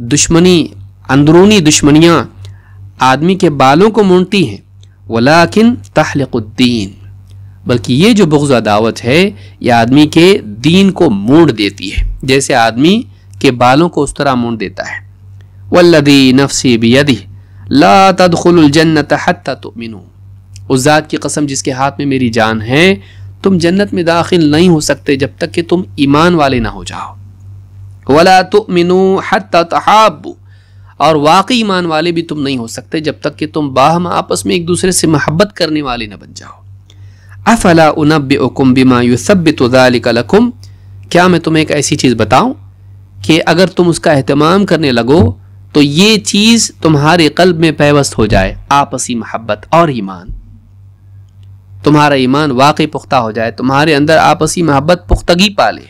दुश्मनी, अंदरूनी दुश्मनियाँ आदमी के बालों को मूंढती हैं, वलाकिन तहलिक़ु दीन, बल्कि ये जो बुग़्ज़ अदावत है ये आदमी के दीन को मूंड देती है, जैसे आदमी के बालों को उस तरह मूंड देता है। वल्लज़ी नफ़्सी बियदिह ला तदख़ुलुल जन्नत हत्ता तुमिनू, उस ज़ात की कसम जिसके हाथ में मेरी जान है, तुम जन्नत में दाखिल नहीं हो सकते जब तक कि तुम ईमान वाले ना हो जाओ। वला तुमिनू हत्ता तहाब्बू, और वाकई ईमान वाले भी तुम नहीं हो सकते जब तक कि तुम बाहम आपस में एक दूसरे से मोहब्बत करने वाले ना बन जाओ। अफला उनब्बिउकुम बिमा युसब्बितु ज़ालिका लकुम, क्या मैं तुम्हें एक ऐसी चीज़ बताऊं कि अगर तुम उसका अहतमाम करने लगो तो ये चीज़ तुम्हारे कल्ब में पैवस्त हो जाए, आपसी मोहब्बत और ईमान, तुम्हारा ईमान वाकई पुख्ता हो जाए, तुम्हारे अंदर आपसी मोहब्बत पुख्तगी पाले।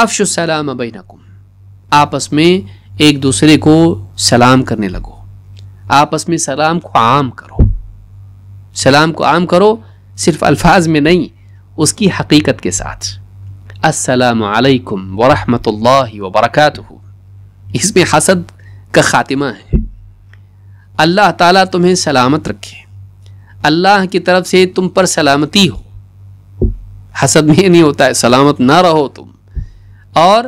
अफ़शुस सलाम बैनकुम, आपस में एक दूसरे को सलाम करने लगो, आपस में सलाम को आम करो, सलाम को आम करो सिर्फ अल्फाज में नहीं, उसकी हकीकत के साथ। अस्सलाम वालेकुम व रहमतुल्लाहि व बरकातुहू, इसमें हसद का खात्मा है। अल्लाह ताला तुम्हें सलामत रखे, अल्लाह की तरफ से तुम पर सलामती हो, हसद में नहीं होता है, सलामत ना रहो तुम। और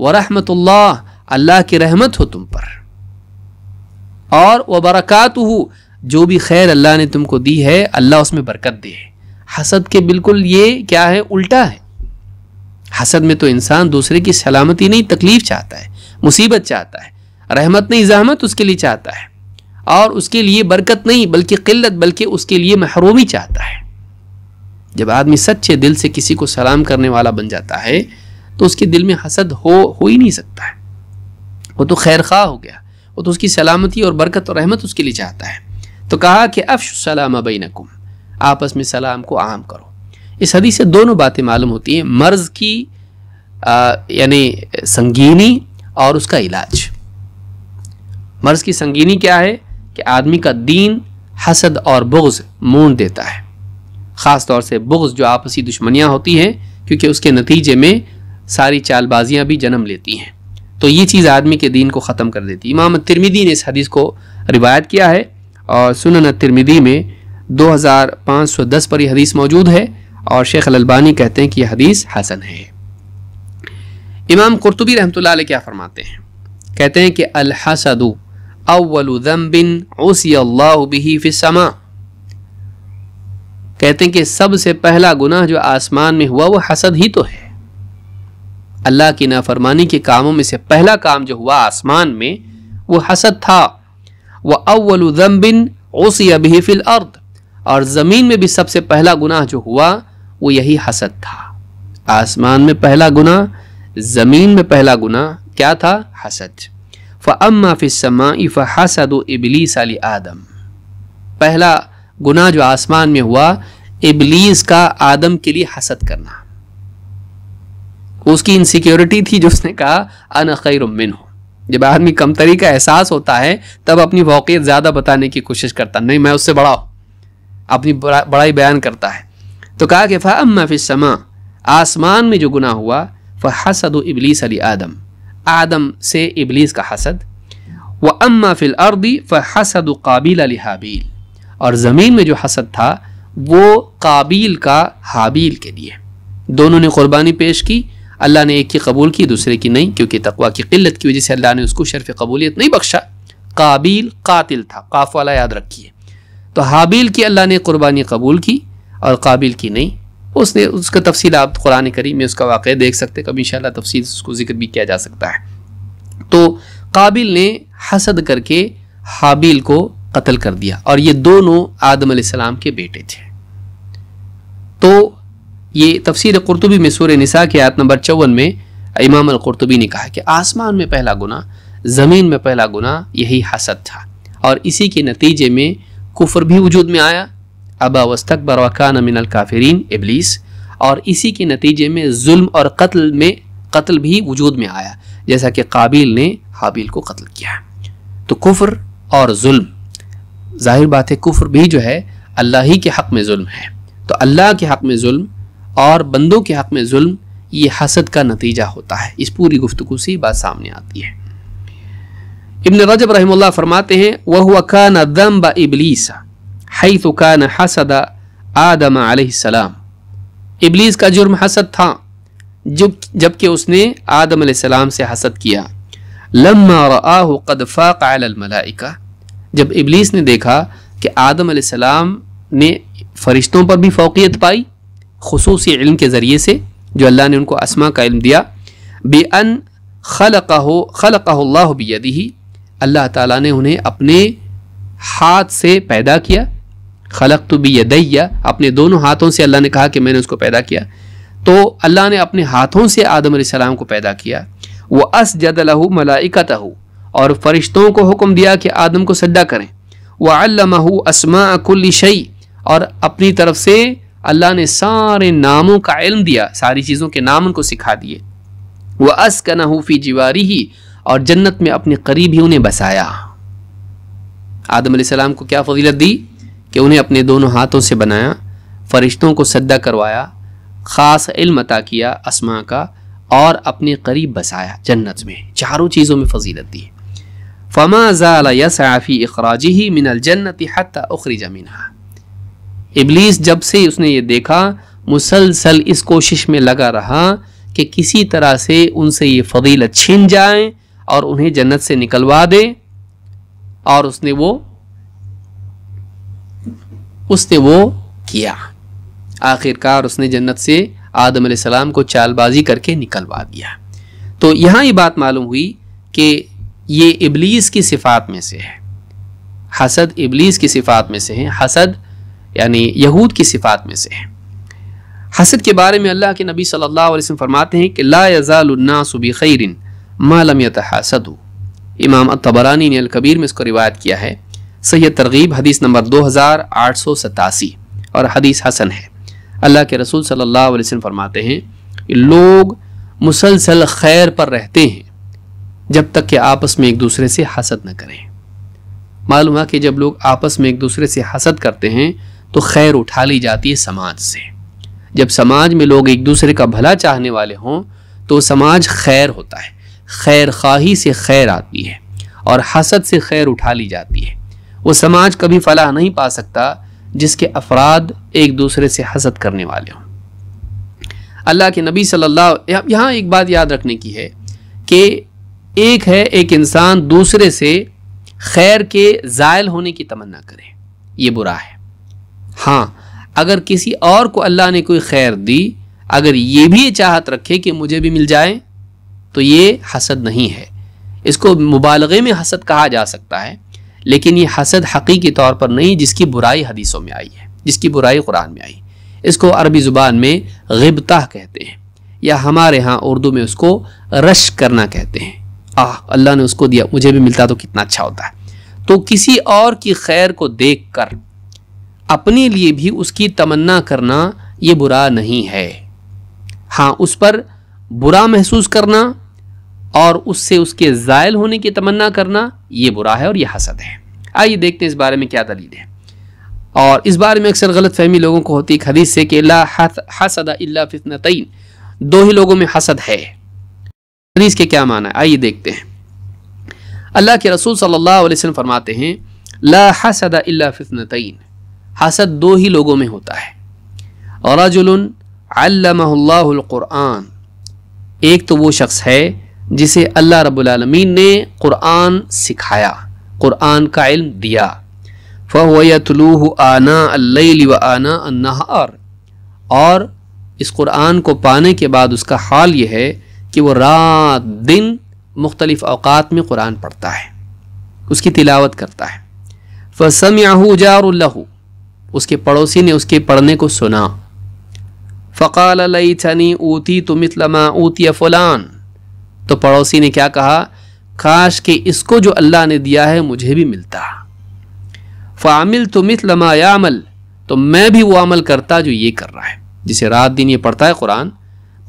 व रहमतुल्लाह, अल्लाह की रहमत हो तुम पर, और व बरकातुहू, जो भी खैर अल्लाह ने तुमको दी है अल्लाह उसमें बरकत दे। हसद के बिल्कुल ये क्या है, उल्टा है। हसद में तो इंसान दूसरे की सलामती नहीं, तकलीफ़ चाहता है, मुसीबत चाहता है, रहमत नहीं ज़हमत उसके लिए चाहता है, और उसके लिए बरकत नहीं बल्कि क़िल्लत, बल्कि उसके लिए महरूमी चाहता है। जब आदमी सच्चे दिल से किसी को सलाम करने वाला बन जाता है तो उसके दिल में हसद हो हो ही नहीं सकता है। वो तो खैर खा हो गया, वो तो उसकी सलामती और बरकत और रहमत उसके लिए चाहता है। तो कहा कि अफ़शुस सलाम बैनकुम, आपस में सलाम को आम करो। इस हदीस से दोनों बातें मालूम होती हैं, मर्ज़ की यानी संगीनी और उसका इलाज। मर्ज़ की संगीनी क्या है कि आदमी का दीन हसद और बुग़्ज़ मोड़ देता है, ख़ास तौर से बुग़्ज़ जो आपसी दुश्मनियाँ होती हैं, क्योंकि उसके नतीजे में सारी चालबाजियाँ भी जन्म लेती हैं। तो ये चीज़ आदमी के दीन को ख़त्म कर देती है। इमाम तिर्मिदी ने इस हदीस को रिवायत किया है और सुनन तिर्मिदी में दो हज़ार पाँच सौ दस पर यह हदीस मौजूद है और शेख अलबानी कहते हैं कि यह हदीस हसन है। इमाम कुर्तुबी रहमतुल्लाह अलैह क्या फरमाते हैं, कहते हैं कि अल हसदु अव्वलु ज़म्बिन उसियल्लाहु बिही फ़िस्समा, कहते हैं कि सबसे पहला गुनाह जो आसमान में हुआ वो हसद ही तो है। अल्लाह की नाफरमानी के कामों में से पहला काम जो हुआ आसमान में वो हसद था। व अव्वलु ज़म्बिन उसिया बिही फ़िल अर्द, और ज़मीन में भी सबसे पहला गुनाह जो हुआ वो यही हसद था। आसमान में पहला गुनाह, ज़मीन में पहला गुनाह क्या था, हसद। फ़अम्मा फ़िस्समाइ फ़हसदु इबलीस अली आदम, पहला गुनाह जो आसमान में हुआ इबलीस का आदम के लिए हसद करना। उसकी इनसिक्योरिटी थी जो उसने कहा अना खैरुम मिन्हु। जब आदमी कमतरी का एहसास होता है तब अपनी वाक़ियत ज़्यादा बताने की कोशिश करता, नहीं मैं उससे बड़ा हूँ, अपनी बड़ा बड़ाई बयान करता है। तो कहा कि फ़अम्मा फ़िस्समा, आसमान में जो गुनाह हुआ फ़हसदु इबलीस अली आदम, आदम से इबलीस का हसद। व अम्मा फ़िल अर्दी फ़हसदु काबिल अली हाबील, और ज़मीन में जो हसद था वो काबिल का हाबील के लिए। दोनों ने क़ुरबानी पेश की, अल्लाह ने एक की कबूल की दूसरे की नहीं, क्योंकि तकवा की किल्लत की वजह से अल्लाह ने उसको शर्फ़ कबूलियत नहीं बख्शा। काबिल कातिल था, काफ वाला याद रखिए। तो हाबील की अल्लाह ने क़ुरबानी कबूल की और काबिल की नहीं। उसने उसका तफसील आप कुरान करीम में उसका वाक़या देख सकते, कभी इंशाअल्लाह तफसील उसको जिक्र भी किया जा सकता है। तो काबिल ने हसद करके हाबील को कत्ल कर दिया, और ये दोनों आदम अलैहिस्सलाम के बेटे थे। तो ये तफसीर कुर्तुबी में सूरह निसा के आयत नंबर चौवन में इमाम अल कुर्तुबी ने कहा कि आसमान में पहला गुनाह, ज़मीन में पहला गुनाह यही हसद था, और इसी के नतीजे में कुफ्र भी वजूद में आया। अबा वस्तकबर व कान मिनल काफिरीन, इबलीस, और इसी के नतीजे में जुल्म और कत्ल में कत्ल भी वजूद में आया, जैसा कि काबिल ने हाबिल को कत्ल किया। तो कुफ्र और जुल्म, जाहिर बात है कुफ्र भी जो है अल्लाह ही के हक़ में जुल्म है। तो अल्लाह के हक़ में जुल्म और बंदों के हक़ में जुल्म, ये हसद का नतीजा होता है। इस पूरी गुफ्तगू से बात सामने आती है। इब्न रजब रहमतुल्लाह फरमाते हैं वहुवा काना ज़म्ब इबलीस हैतु काना हसद आदम अलैहिस्सलाम, इबलीस का जुर्म हसद था जब जबकि उसने आदम अलैहिस्सलाम से हसद किया। लम्मा रआहु क़द फ़ाक़ अलल मलाइका, जब इबलीस ने देखा कि आदम अलैहिस्सलाम ने फरिश्तों पर भी फ़ौक़ियत पाई, खुसूसी इल्म के ज़रिए से जो अल्लाह ने उनको अस्मा का इल्म दिया। बेअन खलक़हु खलक़हु अल्लाहु बियदिही, अल्लाह ताला ने उन्हें अपने हाथ से पैदा किया। खलक़तु बियदैया, अपने दोनों हाथों से अल्लाह ने कहा कि मैंने उसको पैदा किया। तो अल्लाह ने अपने हाथों से आदम अलैहिस्सलाम को पैदा किया। व अस्जद लहु मलाइकतहु, और फरिश्तों को हुक्म दिया कि आदम को सज्दा करें। वअल्लमहु अस्मा कुल्लि शै, और अपनी तरफ से अल्लाह ने सारे नामों का इल्म दिया, सारी चीज़ों के नाम उनको सिखा दिए। वह अस्कनहु फी जिवारिही, और जन्नत में अपने करीब ही उन्हें बसाया। आदम अलैहिस्सलाम को क्या फजीलत दी कि उन्हें अपने दोनों हाथों से बनाया, फरिश्तों को सज्दा करवाया, ख़ास इल्म अता किया अस्मा का, और अपने करीब बसाया जन्नत में। चारों चीज़ों में फजीलत दी। फमा ज़ाला यसअ फ़ी इख़राजिही मिनल जन्नति हत्ता उख़रिज मिनहा। इब्लीस जब से उसने ये देखा, मुसलसल इस कोशिश में लगा रहा कि किसी तरह से उनसे ये फजीलत छीन जाए और उन्हें जन्नत से निकलवा दे, और उसने वो उसने वो किया। आखिरकार उसने जन्नत से आदम अलैहिस्सलाम को चालबाजी करके निकलवा दिया। तो यहाँ ये बात मालूम हुई कि ये इब्लीस की सिफ़ात में से है, हसद इब्लीस की सिफ़ात में से है, हसद यानी यहूद की सिफ़ात में से है। हसद के बारे में अल्लाह के नबी सल्लल्लाहु अलैहि वसल्लम फरमाते हैं कि ला यज़ालु नासु बि खैरिन मा लम यतहासदू। इमाम अत्तबरानी ने अल-कबीर में इसको रिवायत किया है। सही तरगीब हदीस नंबर दो हज़ार आठ सौ सतासी, और हदीस हसन है। अल्लाह के रसूल सल्लल्लाहु अलैहि वसल्लम फरमाते हैं लोग मुसलसल खैर पर रहते हैं जब तक कि आपस में एक दूसरे से हसद न करें। मालूम है कि जब लोग आपस में एक दूसरे से हसद करते हैं तो खैर उठा ली जाती है समाज से। जब समाज में लोग एक दूसरे का भला चाहने वाले हों तो समाज खैर होता है। खैर ख्वाही से खैर आती है और हसद से खैर उठा ली जाती है। वो समाज कभी फलाह नहीं पा सकता जिसके अफराद एक दूसरे से हसद करने वाले हों। अल्लाह के नबी सल्लल्लाहु अलैहि वसल्लम, यहाँ एक बात याद रखने की है कि एक है एक इंसान दूसरे से खैर के ज़ायल होने की तमन्ना करे, ये बुरा है। हाँ, अगर किसी और को अल्लाह ने कोई खैर दी, अगर ये भी चाहत रखे कि मुझे भी मिल जाए, तो ये हसद नहीं है। इसको मुबालगे में हसद कहा जा सकता है, लेकिन ये हसद हकीकी तौर पर नहीं जिसकी बुराई हदीसों में आई है, जिसकी बुराई कुरान में आई। इसको अरबी ज़ुबान में गिबता कहते हैं, या हमारे यहाँ उर्दू में उसको रश करना कहते हैं। आह, अल्लाह ने उसको दिया, मुझे भी मिलता तो कितना अच्छा होता है। तो किसी और की खैर को देख कर अपने लिए भी उसकी तमन्ना करना ये बुरा नहीं है। हाँ, उस पर बुरा महसूस करना और उससे उसके ज़ायल होने की तमन्ना करना ये बुरा है और ये हसद है। आइए देखते हैं इस बारे में क्या दलील है। और इस बारे में अक्सर गलत फहमी लोगों को होती है हदीस से कि ला हसद इल्ला फित्नतैन, दो ही लोगों में हसद है। हदीस के क्या माना है, आइए देखते हैं। अल्लाह के रसूल सल्लल्लाहु अलैहि वसल्लम फरमाते हैं ला हसद इल्ला फित्नतैन, हसद दो ही लोगों में होता है। और रजुलन अल्लमहुल्लाहुल कुरान, एक तो वो शख्स है जिसे अल्लाह रब्बुल आलमीन ने कुरान सिखाया, कुरान का इल्म दिया। फ़हुव यतलूहु आना अल्लैल व आना अन्नहार, और इस कुरान को पाने के बाद उसका हाल यह है कि वो रात दिन मुख्तलिफ औकात में कुरान पढ़ता है, उसकी तिलावत करता है। फ़समिअहु जारुल्लहु, उसके पड़ोसी ने उसके पढ़ने को सुना। फ़क़ाल लैतनी ऊतीतु मिस्ल मा ऊतिया फ़ुलान, तो पड़ोसी ने क्या कहा, काश कि इसको जो अल्लाह ने दिया है मुझे भी मिलता। फ़अमिलतु मिस्ल मा यामल, तो मैं भी वो अमल करता जो ये कर रहा है, जिसे रात दिन ये पढ़ता है कुरान।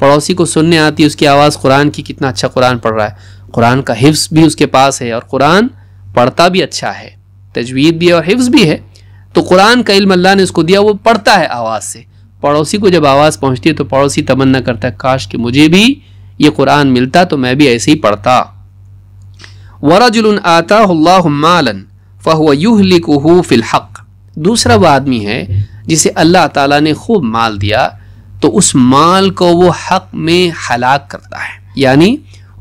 पड़ोसी को सुनने आती है उसकी आवाज़ कुरान की, कितना अच्छा कुरान पढ़ रहा है, कुरान का हिफ्ज़ भी उसके पास है और कुरान पढ़ता भी अच्छा है, तजवीद भी है और हिफ्ज़ भी है। तो कुरान का इल्म अल्लाह ने उसको दिया, वो पढ़ता है आवाज़ से। पड़ोसी को जब आवाज़ पहुँचती है तो पड़ोसी तमन्ना करता है काश कि मुझे भी ये कुरान मिलता तो मैं भी ऐसे ही पढ़ता। वरजुलन आताहुल्लाहु मालन फहुव युहलिकुहु फिल हक, दूसरा वो आदमी है जिसे अल्लाह ताला ने खूब माल दिया तो उस माल को वो हक में हलाक करता है, यानी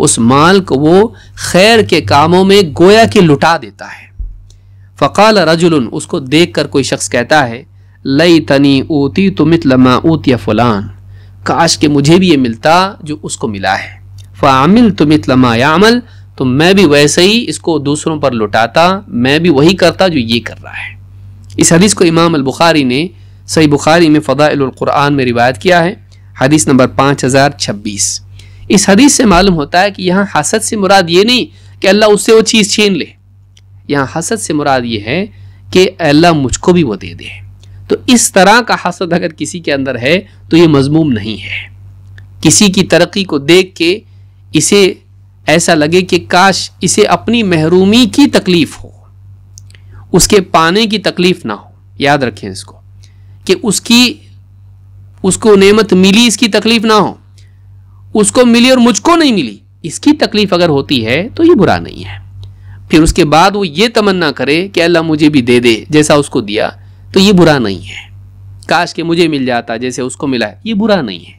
उस माल को वो खैर के कामों में गोया कि लुटा देता है। फ़क़ाल रजुलन, उसको देख कर कोई शख्स कहता है लैतनी ऊतीतु मिस्ल मा ऊतिया फ़ुलान, काश के मुझे भी ये मिलता जो उसको मिला है। फ़अमिलतु मिस्ल मा यामल, तो मैं भी वैसे ही इसको दूसरों पर लुटाता, मैं भी वही करता जो ये कर रहा है। इस हदीस को इमाम अल बुखारी ने सही बुखारी में फ़दाइलुल कुरान में रिवायत किया है, हदीस नंबर पाँच हज़ार छब्बीस। इस हदीस से मालूम होता है कि यहाँ हसद से मुराद ये नहीं कि अल्लाह उससे वो चीज़ छीन ले। यहाँ हसद से मुराद ये है कि अल्लाह मुझको भी वो दे दे। तो इस तरह का हसद अगर किसी के अंदर है तो ये मज़मूम नहीं है। किसी की तरक्की को देख के इसे ऐसा लगे कि काश इसे अपनी महरूमी की तकलीफ़ हो, उसके पाने की तकलीफ़ ना हो। याद रखें इसको कि उसकी उसको नेमत मिली इसकी तकलीफ़ ना हो, उसको मिली और मुझको नहीं मिली इसकी तकलीफ़ अगर होती है तो ये बुरा नहीं है। फिर उसके बाद वो ये तमन्ना करे कि अल्लाह मुझे भी दे दे जैसा उसको दिया, तो ये बुरा नहीं है। काश कि मुझे मिल जाता जैसे उसको मिला है, ये बुरा नहीं है।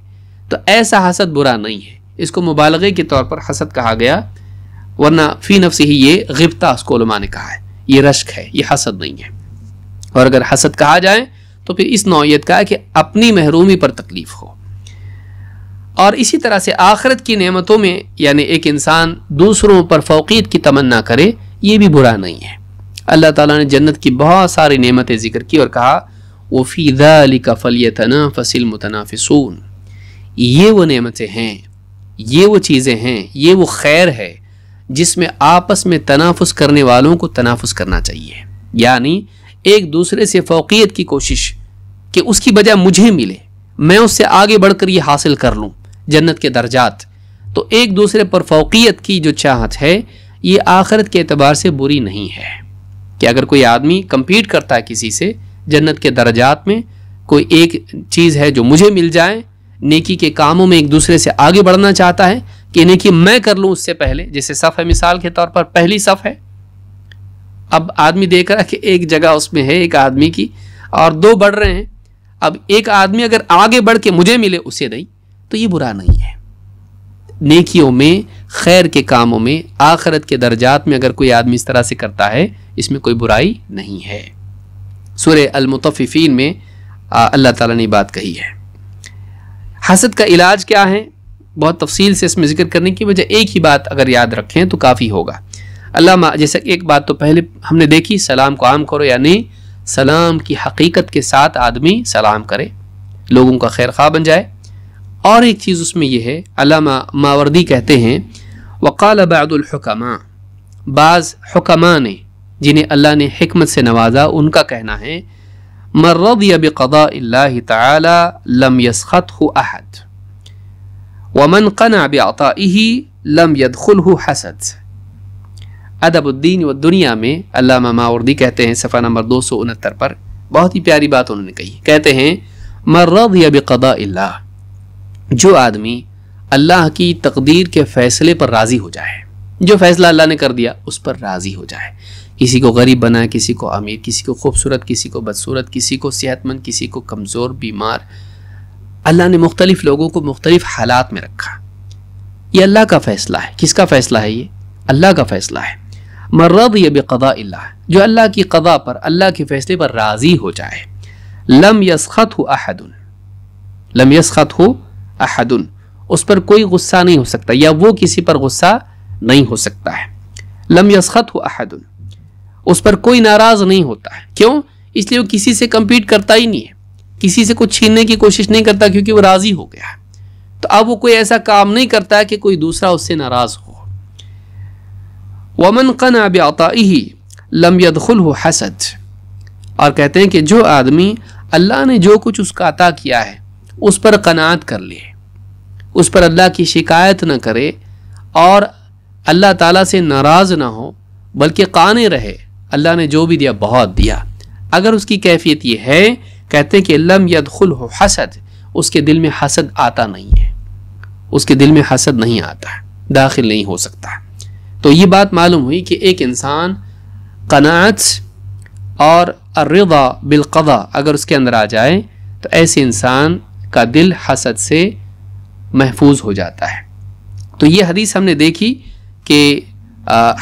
तो ऐसा हसद बुरा नहीं है, इसको मुबालगे के तौर पर हसद कहा गया, वरना फ़ी नफ्स ही ये गिफ्ता उसको उलमा ने कहा है, ये रश्क है, ये हसद नहीं है। और अगर हसद कहा जाए तो फिर इस नौयत का है कि अपनी महरूमी पर तकलीफ़ हो। और इसी तरह से आखिरत की नेमतों में यानी एक इंसान दूसरों पर फ़ौक़ीत की तमन्ना करे, ये भी बुरा नहीं है। अल्लाह ताला ने जन्नत की बहुत सारी नेमतें ज़िक्र की और कहा वो फ़ी ज़ालिका फ़ल्यतनाफ़सिल मुतनाफ़िसून, ये वो नेमतें हैं, ये वो चीज़ें हैं, ये वो खैर है जिसमें आपस में तनाफ़ुस करने वालों को तनाफ़ुस करना चाहिए। यानी एक दूसरे से फ़ौक़ीत की कोशिश कि उसकी बजाय मुझे मिले, मैं उससे आगे बढ़कर ये हासिल कर लूँ जन्नत के दर्जात। तो एक दूसरे पर फ़ौक़ीत की जो चाहत है ये आखिरत के एतबार से बुरी नहीं है। कि अगर कोई आदमी कम्पीट करता है किसी से जन्नत के दर्जात में, कोई एक चीज़ है जो मुझे मिल जाए, नेकी के कामों में एक दूसरे से आगे बढ़ना चाहता है कि नेकी मैं कर लूँ उससे पहले। जैसे सफ़ है, मिसाल के तौर पर पहली सफ़ है, अब आदमी देख रहा है कि एक जगह उसमें है एक आदमी की और दो बढ़ रहे हैं, अब एक आदमी अगर आगे बढ़ के मुझे मिले उसे नहीं, तो ये बुरा नहीं है। नेकियों में, खैर के कामों में, आखिरत के दर्जात में अगर कोई आदमी इस तरह से करता है, इसमें कोई बुराई नहीं है। सूरह अल-मुतफ्फिफीन में अल्लाह ताला ने बात कही है। हसद का इलाज क्या है, बहुत तफसील से इसमें जिक्र करने की वजह एक ही बात अगर याद रखें तो काफ़ी होगा। अल्लाह जैसे एक बात तो पहले हमने देखी, सलाम को आम करो, यानी सलाम की हकीकत के साथ आदमी सलाम करे, लोगों का खैर खा बन जाए। और एक चीज़ उसमें यह है, अल्लामा मावर्दी कहते हैं वक़ाल बअदुल हुकमा, बाज़ हुकमा ने जिन्हें अल्लाह ने हिकमत से नवाजा, उनका कहना है मन रज़िया बिक़दाइल्लाहि तआला लम यसख़तहु अहद व मन क़नअ बिअताइहि लम यदख़ुलहु हसद। अदबुद्दीन व दुनिया में अल्लामा मावर्दी कहते हैं सफ़ा नंबर दो सौ उनहत्तर पर बहुत ही प्यारी बात उन्होंने कही। कहते हैं मन रज़िया बिक़दाइल्लाह, जो आदमी अल्लाह की तकदीर के फ़ैसले पर राज़ी हो जाए, जो फ़ैसला अल्लाह ने कर दिया उस पर राज़ी हो जाए, किसी को गरीब बनाए, किसी को अमीर, किसी को खूबसूरत, किसी को बदसूरत, किसी को सेहतमंद, किसी को कमज़ोर, बीमार। अल्लाह ने मुख्तलिफ़ लोगों को मुख्तलिफ़ हालात में रखा, ये अल्लाह का फ़ैसला है। किसका फ़ैसला है ये? अल्लाह का फ़ैसला है। मर्रज़िया बिक़दाइल्लाह, जो अल्लाह की क़दा पर, अल्लाह के फ़ैसले पर राज़ी हो जाए, लम यसख़तहु अहदुन, लम यसख़तहु अहदुन, उस पर कोई गुस्सा नहीं हो सकता या वो किसी पर गुस्सा नहीं हो सकता है। लम यसख़तहु अहदुन, उस पर कोई नाराज़ नहीं होता है। क्यों? इसलिए वो किसी से कम्पीट करता ही नहीं है, किसी से कुछ छीनने की कोशिश नहीं करता, क्योंकि वो राज़ी हो गया है। तो अब वो कोई ऐसा काम नहीं करता है कि कोई दूसरा उससे नाराज़ हो। वमन क़नअ बिअताइहि लम यदख़ुलहु हसद, और कहते हैं कि जो आदमी अल्लाह ने जो कुछ उसका अता किया है उस पर क़नाअत कर ले, उस पर अल्लाह की शिकायत न करे और अल्लाह ताला से नाराज़ ना हो, बल्कि काने रहे, अल्लाह ने जो भी दिया बहुत दिया। अगर उसकी कैफियत ये है, कहते हैं कि लम यदख़ुलहु हसद, उसके दिल में हसद आता नहीं है, उसके दिल में हसद नहीं आता, दाखिल नहीं हो सकता। तो ये बात मालूम हुई कि एक इंसान क़नाअत और अर्रिदा बिलक़दा अगर उसके अंदर आ जाए तो ऐसे इंसान का दिल हसद से महफूज हो जाता है। तो ये हदीस हमने देखी कि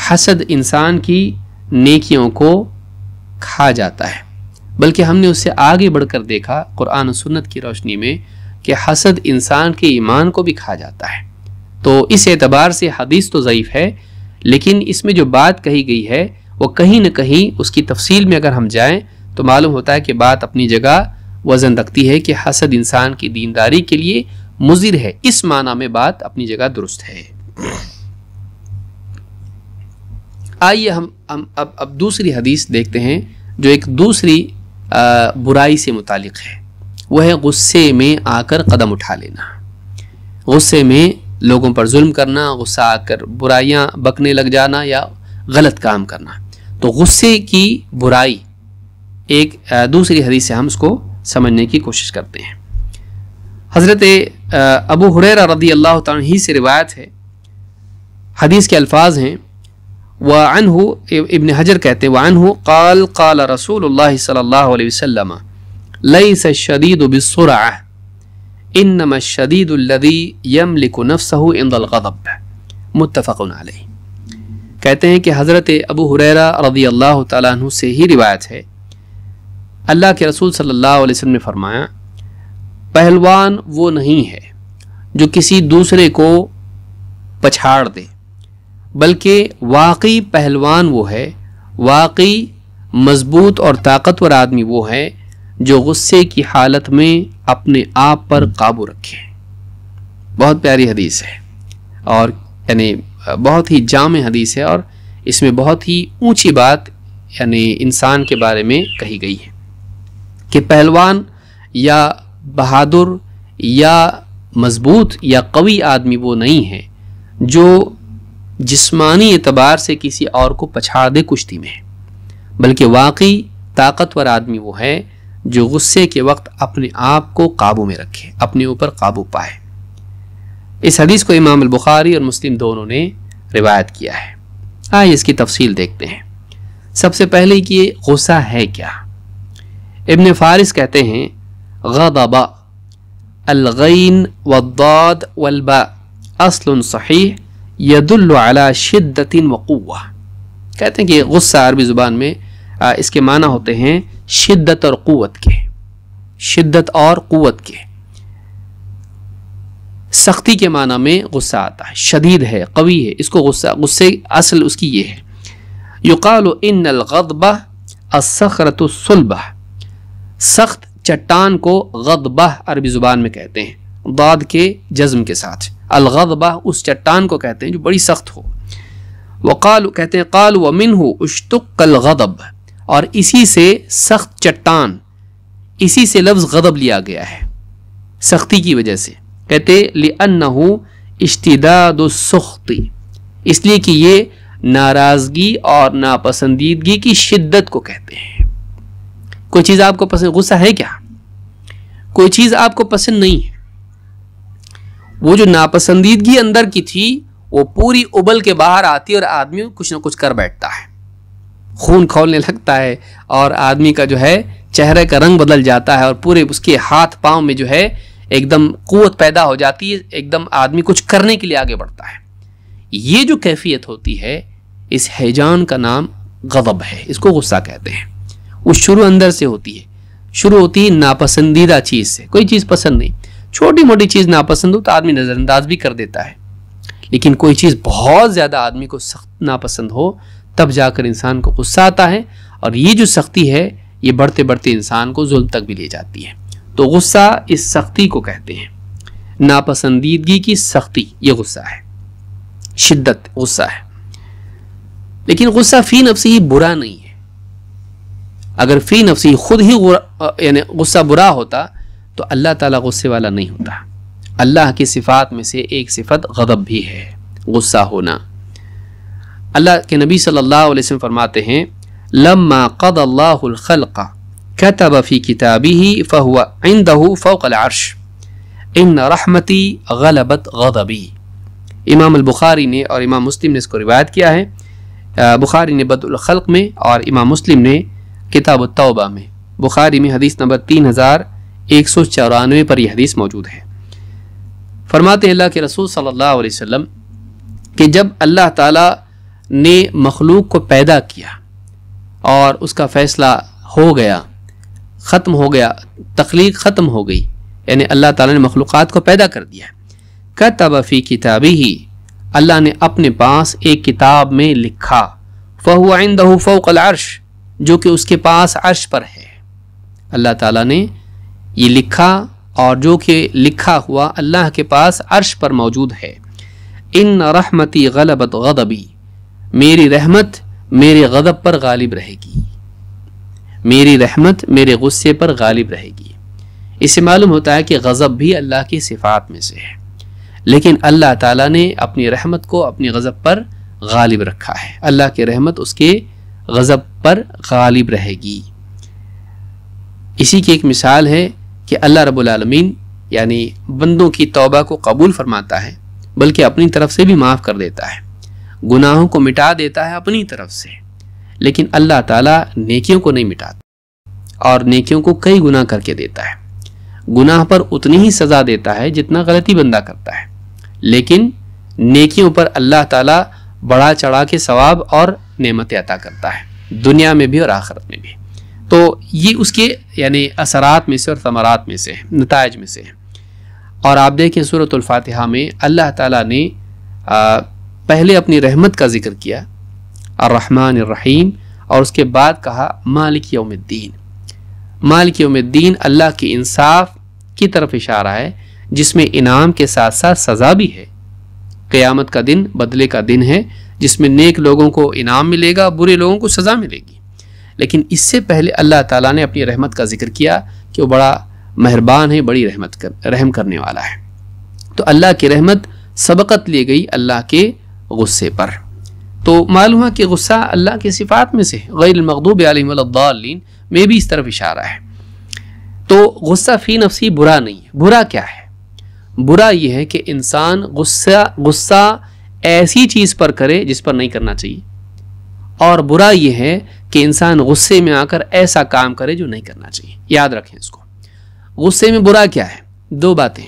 हसद इंसान की नेकियों को खा जाता है, बल्कि हमने उससे आगे बढ़कर देखा कुरान और सुन्नत की रोशनी में कि हसद इंसान के ईमान को भी खा जाता है। तो इस एतबार से हदीस तो ज़ईफ़ है, लेकिन इसमें जो बात कही गई है वो कहीं न कहीं उसकी तफसील में अगर हम जाएँ तो मालूम होता है कि बात अपनी जगह वज़न रखती है कि हसद इंसान की दीनदारी के लिए मुज़िर है। इस माना में बात अपनी जगह दुरुस्त है। आइए हम, हम अब अब दूसरी हदीस देखते हैं जो एक दूसरी आ, बुराई से मुतालिक है। वह है गुस्से में आकर कदम उठा लेना, गुस्से में लोगों पर जुल्म करना, गुस्सा आकर बुराइयाँ बकने लग जाना या गलत काम करना। तो गुस्से की बुराई एक दूसरी हदीस से हम इसको समझने की कोशिश करते हैं। हज़रत अबू हुरैरा रदी अल्लाह तआला अन्हु से रिवायत है, हदीस के अल्फाज हैं व अन्हु, इब्न हजर कहते हैं व अन्हु क़ाल क़ाल रसूलुल्लाह सल्लल्लाहु अलैहि वसल्लम लैसा शदीदु बिस्सुरअह इन्नमा शदीदु लज़ी यमलिकु नफ्सहु इंदल ग़ज़ब मुत्तफ़क़ुन अलैह। कहते हैं कि हज़रत अबू हुरैरा रदी अल्लाह तआला अन्हु से ही रिवायत है, अल्लाह के रसूल सल्लल्लाहु अलैहि वसल्लम ने फरमाया, पहलवान वो नहीं है जो किसी दूसरे को पछाड़ दे, बल्कि वाकई पहलवान वो है, वाकई मजबूत और ताकतवर आदमी वो है जो गुस्से की हालत में अपने आप पर काबू रखे। बहुत प्यारी हदीस है और यानी बहुत ही जामे हदीस है और इसमें बहुत ही ऊंची बात यानी इंसान के बारे में कही गई है कि पहलवान या बहादुर या मजबूत या कवी आदमी वो नहीं है जो जिस्मानी एतबार से किसी और को पछाड़ दे कुश्ती में, बल्कि वाकई ताकतवर आदमी वो है जो गुस्से के वक्त अपने आप को काबू में रखे, अपने ऊपर काबू पाए। इस हदीस को इमाम अल बुखारी और मुस्लिम दोनों ने रिवायत किया है। आइए इसकी तफसील देखते हैं। सबसे पहले कि ये गुस्सा है क्या। इब्न फारिस कहते हैं गदबा अलगैन वद्दाद वल्बा अस्लुन सहीह यदुल्लु अला शिद्दतिन व क़ुव्वा। कहते हैं कि गुस्सा अरबी ज़ुबान में इसके माना होते हैं शिद्दत और क़ुव्वत के, शिद्दत और क़ुव्वत के, सख्ती के माना में गुस्सा आता है, शदीद है, कवी है। इसको गुस्सा, गुस्से असल उसकी ये है, युक़ालु इन्नल गदबा अस्सखरतु सुल्बा, सख्त चट्टान को गदबा अरबी ज़ुबान में कहते हैं, दाद के जज्म के साथ। अलगदबा उस चट्टान को कहते हैं जो बड़ी सख्त हो। वक़ाल कहते हैं क़ाल व मिन्हु उश्तुक़ल गदब, और इसी से सख्त चट्टान, इसी से लफ्ज़ गदब लिया गया है सख्ती की वजह से। कहते लिअन्नहु इश्तिदादुस्सुख्ती, इसलिए कि ये नाराज़गी और नापसंदीदगी की शिद्दत को कहते हैं। कोई चीज़ आपको पसंद, गुस्सा है क्या, कोई चीज़ आपको पसंद नहीं है, वो जो नापसंदीदगी अंदर की थी वो पूरी उबल के बाहर आती है और आदमी कुछ ना कुछ कर बैठता है, खून खौलने लगता है और आदमी का जो है चेहरे का रंग बदल जाता है और पूरे उसके हाथ पाँव में जो है एकदम क़ुव्वत पैदा हो जाती है, एकदम आदमी कुछ करने के लिए आगे बढ़ता है। ये जो कैफियत होती है इस हैजान का नाम गज़ब है, इसको गुस्सा कहते हैं। वो शुरू अंदर से होती है, शुरू होती है नापसंदीदा चीज़ से, कोई चीज़ पसंद नहीं, छोटी मोटी चीज़ नापसंद हो तो आदमी नज़रअंदाज भी कर देता है, लेकिन कोई चीज़ बहुत ज़्यादा आदमी को सख्त नापसंद हो तब जाकर इंसान को गुस्सा आता है, और ये जो सख्ती है ये बढ़ते बढ़ते इंसान को जुल्म तक भी ले जाती है। तो गुस्सा इस सख्ती को कहते हैं, नापसंदीदगी की सख्ती, ये गुस्सा है, शिद्दत गुस्सा है। लेकिन गुस्सा फ़ी नफ्सी ही बुरा नहीं है। अगर फ़ी नफ्सी खुद ही यानी गुस्सा बुरा होता तो अल्लाह ताला गुस्से वाला नहीं होता। अल्लाह की सिफ़ात में से एक सिफत गदब भी है, गुस्सा होना। अल्लाह के नबी सल्लल्लाहु अलैहि वसल्लम फरमाते हैं लम्मा क़द अल्लाहुल ख़ल्क़ कतब फ़ी किताबिही फ़हुव इंदहु फ़ौक़ल अर्श इन रहमती ग़लबत ग़दबी। इमाम अल बुखारी ने और इमाम मुस्लिम ने इसको रिवायत किया है, बुखारी ने बदउल ख़ल्क़ में और इमाम मुस्लिम ने किताब तौबा में। बुखारी में हदीस नंबर तीन हज़ार एक सौ चौरानवे पर यह हदीस मौजूद है। फरमाते हैं अल्लाह के रसूल सल्लल्लाहु अलैहि वसल्लम कि जब अल्लाह ताला ने मखलूक को पैदा किया और उसका फ़ैसला हो गया, ख़त्म हो गया, तख्लीक ख़त्म हो गई, यानी अल्लाह ताला ने मखलूक़ात को पैदा कर दिया, कतब फ़ी किताबिही, अल्लाह ने अपने पास एक किताब में लिखा, फ़हुव इंदहु फ़ौक़ल अर्श, जो कि उसके पास अर्श पर है। अल्लाह ताला ने ये लिखा और जो कि लिखा हुआ अल्लाह के पास अर्श पर मौजूद है। इन रहमती गलबत गदबी, मेरी रहमत मेरे गज़ब पर गालिब रहेगी, मेरी रहमत मेरे गुस्से पर गालिब रहेगी। इससे मालूम होता है कि गज़ब भी अल्लाह की सिफ़ात में से है, लेकिन अल्लाह ताला ने अपनी रहमत को अपनी गज़ब पर गालिब रखा है। अल्लाह की रहमत उसके गज़ब पर गालिब रहेगी। इसी की एक मिसाल है कि अल्लाह रब्बुल आलमीन यानी बंदों की तौबा को कबूल फरमाता है, बल्कि अपनी तरफ से भी माफ़ कर देता है, गुनाहों को मिटा देता है अपनी तरफ से, लेकिन अल्लाह ताला नेकियों को नहीं मिटाता और नेकियों को कई गुना करके देता है। गुनाह पर उतनी ही सज़ा देता है जितना गलती बंदा करता है, लेकिन नेकियों पर अल्लाह ताला बढ़ा चढ़ा के सवाब और नेमतें अता करता है, दुनिया में भी और आखिरत में भी। तो ये उसके यानी असरात में से और समरात में से है, नताइज में से है। और आप देखें सूरतुल फातिहा में अल्लाह ताला ने आ, पहले अपनी रहमत का ज़िक्र किया अर्रहमान अर्रहीम, और उसके बाद कहा मालिक यौमिद्दीन। मालिक यौमिद्दीन अल्लाह के इंसाफ की तरफ इशारा है, जिसमें इनाम के साथ साथ सज़ा भी है। क़यामत का दिन बदले का दिन है, जिसमें नेक लोगों को इनाम मिलेगा, बुरे लोगों को सज़ा मिलेगी। लेकिन इससे पहले अल्लाह ताला ने अपनी रहमत का ज़िक्र किया कि वो बड़ा मेहरबान है, बड़ी रहमत कर, रहम करने वाला है। तो अल्लाह की रहमत सबकत ले गई अल्लाह के गुस्से पर। तो मालूम है कि गुस्सा अल्लाह की सिफ़ात में से, गैर मग़दूब अलैहिम वला ज़ालिमीन में भी इस तरफ इशारा है। तो गुस्सा फ़ी नफ़सी बुरा नहीं है। बुरा क्या है? बुरा यह है कि इंसान गुस्सा गुस्सा ऐसी चीज़ पर करे जिस पर नहीं करना चाहिए, और बुरा यह है कि इंसान गुस्से में आकर ऐसा काम करे जो नहीं करना चाहिए। याद रखें इसको, गुस्से में बुरा क्या है? दो बातें,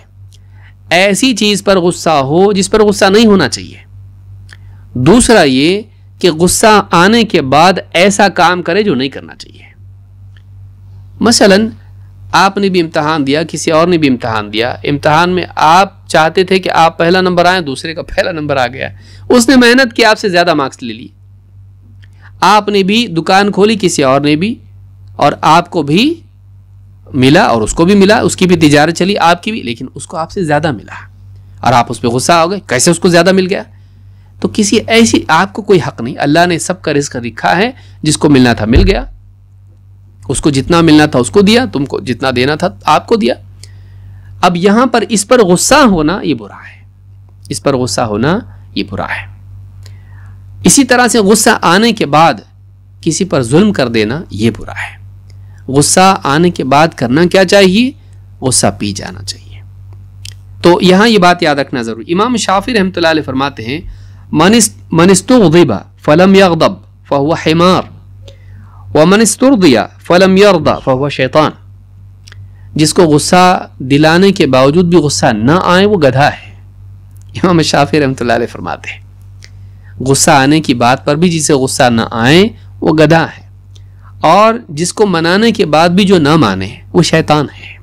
ऐसी चीज़ पर गुस्सा हो जिस पर गुस्सा नहीं होना चाहिए, दूसरा ये कि गुस्सा आने के बाद ऐसा काम करे जो नहीं करना चाहिए। मसलन आपने भी इम्तहान दिया, किसी और ने भी इम्तहान दिया, इम्तहान में आप चाहते थे कि आप पहला नंबर आए, दूसरे का पहला नंबर आ गया, उसने मेहनत की, आपसे ज़्यादा मार्क्स ले लिए। आपने भी दुकान खोली, किसी और ने भी, और आपको भी मिला और उसको भी मिला, उसकी भी तिजारत चली, आपकी भी, लेकिन उसको आपसे ज़्यादा मिला और आप उस पर गुस्सा हो गए, कैसे उसको ज़्यादा मिल गया। तो किसी ऐसी, आपको कोई हक़ नहीं, अल्लाह ने सब का रिस्क लिखा है, जिसको मिलना था मिल गया, उसको जितना मिलना था उसको दिया, तुमको जितना देना था आपको दिया। अब यहाँ पर इस पर गुस्सा होना ये बुरा है, इस पर गुस्सा होना ये बुरा है। इसी तरह से गुस्सा आने के बाद किसी पर जुल्म कर देना ये बुरा है। गुस्सा आने के बाद करना क्या चाहिए? गुस्सा पी जाना चाहिए। तो यहाँ ये बात याद रखना ज़रूरी। इमाम शाफी रहमतुल्लाह अलैह फरमाते हैं मनिस्तुग़्ज़िबा फ़लम यग़्ज़ब फ़हुवा हिमार व मनिस्तुर्दिया फ़लम यर्दा फ़हुवा शैतान। जिसको गुस्सा दिलाने के बावजूद भी गुस्सा ना आए वो गधा है। इमाम शाफी रहमतुल्लाह अलैह फरमाते हैं गुस्सा आने की बात पर भी जिसे गुस्सा ना आए वो गधा है, और जिसको मनाने के बाद भी जो ना माने वो शैतान है।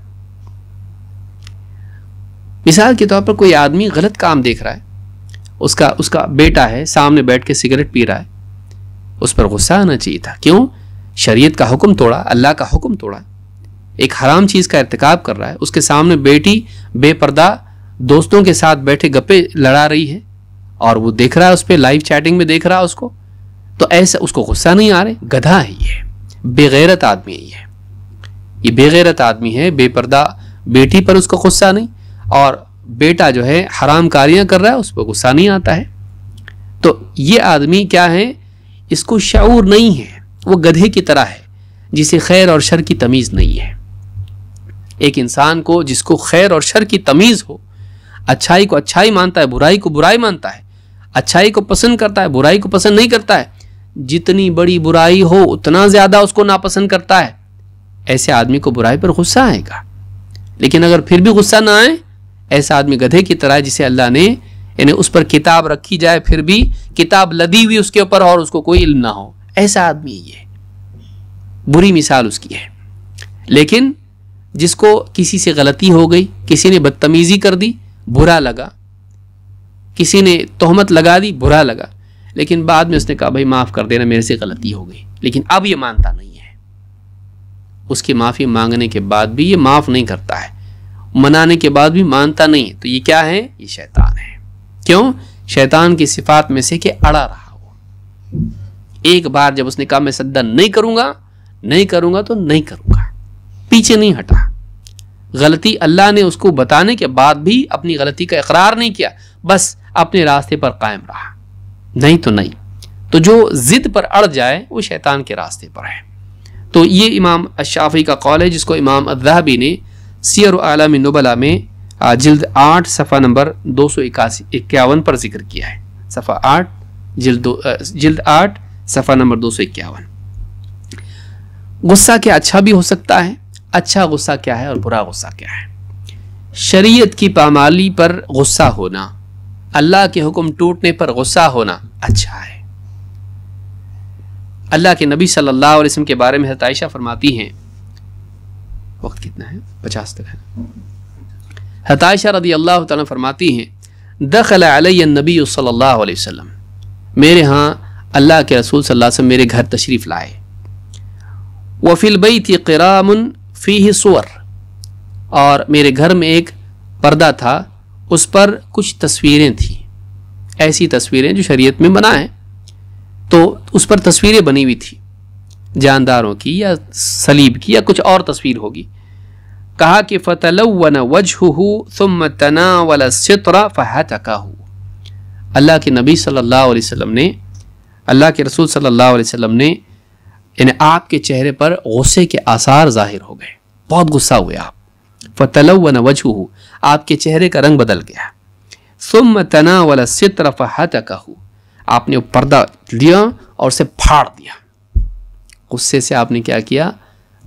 मिसाल के तौर पर कोई आदमी गलत काम देख रहा है, उसका उसका बेटा है, सामने बैठ के सिगरेट पी रहा है, उस पर गुस्सा आना चाहिए था। क्यों? शरीयत का हुक्म तोड़ा, अल्लाह का हुक्म तोड़ा, एक हराम चीज़ का इर्तिकाब कर रहा है। उसके सामने बेटी बेपर्दा दोस्तों के साथ बैठे गप्पे लड़ा रही है और वो देख रहा है, उस पर लाइव चैटिंग में देख रहा है उसको। तो ऐसा उसको गुस्सा नहीं आ रहे, गधा है ये, बेगैरत आदमी है ये ये बेगैरत आदमी है। बेपर्दा बेटी पर उसको गुस्सा नहीं, और बेटा जो है हराम कारियां कर रहा है उस पर गुस्सा नहीं आता है। तो ये आदमी क्या है, इसको शऊर नहीं है, वो गधे की तरह है जिसे खैर और शर की तमीज़ नहीं है। एक इंसान को जिसको खैर और शर की तमीज़ हो, अच्छाई को अच्छाई मानता है, बुराई को बुराई मानता है, अच्छाई को पसंद करता है, बुराई को पसंद नहीं करता है, जितनी बड़ी बुराई हो उतना ज़्यादा उसको नापसंद करता है, ऐसे आदमी को बुराई पर गुस्सा आएगा। लेकिन अगर फिर भी गुस्सा ना आए, ऐसा आदमी गधे की तरह है जिसे अल्लाह ने यानी उस पर किताब रखी जाए फिर भी किताब लदी हुई उसके ऊपर और उसको कोई इल्म ना हो, ऐसा आदमी ये बुरी मिसाल उसकी है। लेकिन जिसको किसी से गलती हो गई, किसी ने बदतमीज़ी कर दी, बुरा लगा, किसी ने तोहमत लगा दी, बुरा लगा, लेकिन बाद में उसने कहा भाई माफ़ कर देना, मेरे से गलती हो गई, लेकिन अब ये मानता नहीं है। उसकी माफ़ी मांगने के बाद भी ये माफ़ नहीं करता है, मनाने के बाद भी मानता नहीं है। तो ये क्या है? ये शैतान है। क्यों? शैतान की सिफ़ात में से कि अड़ा रहा हो, एक बार जब उसने कहा मैं सद्दा नहीं करूंगा नहीं करूंगा तो नहीं करूंगा, पीछे नहीं हटा। गलती अल्लाह ने उसको बताने के बाद भी अपनी गलती का इकरार नहीं किया, बस अपने रास्ते पर कायम रहा, नहीं तो नहीं। तो जो जिद पर अड़ जाए वो शैतान के रास्ते पर है। तो ये इमाम शाफी का कौल है जिसको इमाम अज़हबी ने सीर आलम नुबला में जिल्द आठ सफ़ा नंबर दो सौ इक्यासी इक्यावन पर जिक्र किया है। सफ़ा आठ जिल्द जिल्द आठ सफ़ा नंबर दो सौ इक्यावन। गुस्सा क्या अच्छा भी हो सकता है, अच्छा गुस्सा क्या है और बुरा गुस्सा क्या है। शरीयत की पामाली पर गुस्सा होना, अल्लाह के हुक्म टूटने पर गुस्सा होना अच्छा है। अल्लाह के नबी सल्लल्लाहु अलैहि वसल्लम के बारे में हज़रत आयशा फरमाती हैं, वक्त कितना है, पचास तक है। हज़रत आयशा रदी अल्लाह तआला फरमाती हैं, दखल अलैया नबी सल्लल्लाहु अलैहि वसल्लम, मेरे यहाँ अल्लाह के रसूल सल्लल्लाहु अलैहि वसल्लम मेरे घर तशरीफ़ लाए। वफ़िल बैति क़िरामुन फ़ीही सुवर, और मेरे घर में एक पर्दा था उस पर कुछ तस्वीरें थीं, ऐसी तस्वीरें जो शरीयत में मना है। तो उस पर तस्वीरें बनी हुई थी जानदारों की या सलीब की या कुछ और तस्वीर होगी। कहा कि फ़तलव्वन वजहुहु थुम्म तनावल अस्सित्रा फ़हतकहु, अल्लाह के नबी सल्लल्लाहु अलैहि वसल्लम ने अल्लाह के रसूल सल्लल्लाहु अलैहि वसल्लम ने यानी आपके चेहरे पर गुस्से के आसार ज़ाहिर हो गए, बहुत गुस्सा हुए आप। फ़तलव्वन वजहुहु, आपके चेहरे का रंग बदल गया। सुम्म तनावल सित्र फ़हतकहु, आपने वो पर्दा लिया और उसे फाड़ दिया। गुस्से से आपने क्या किया,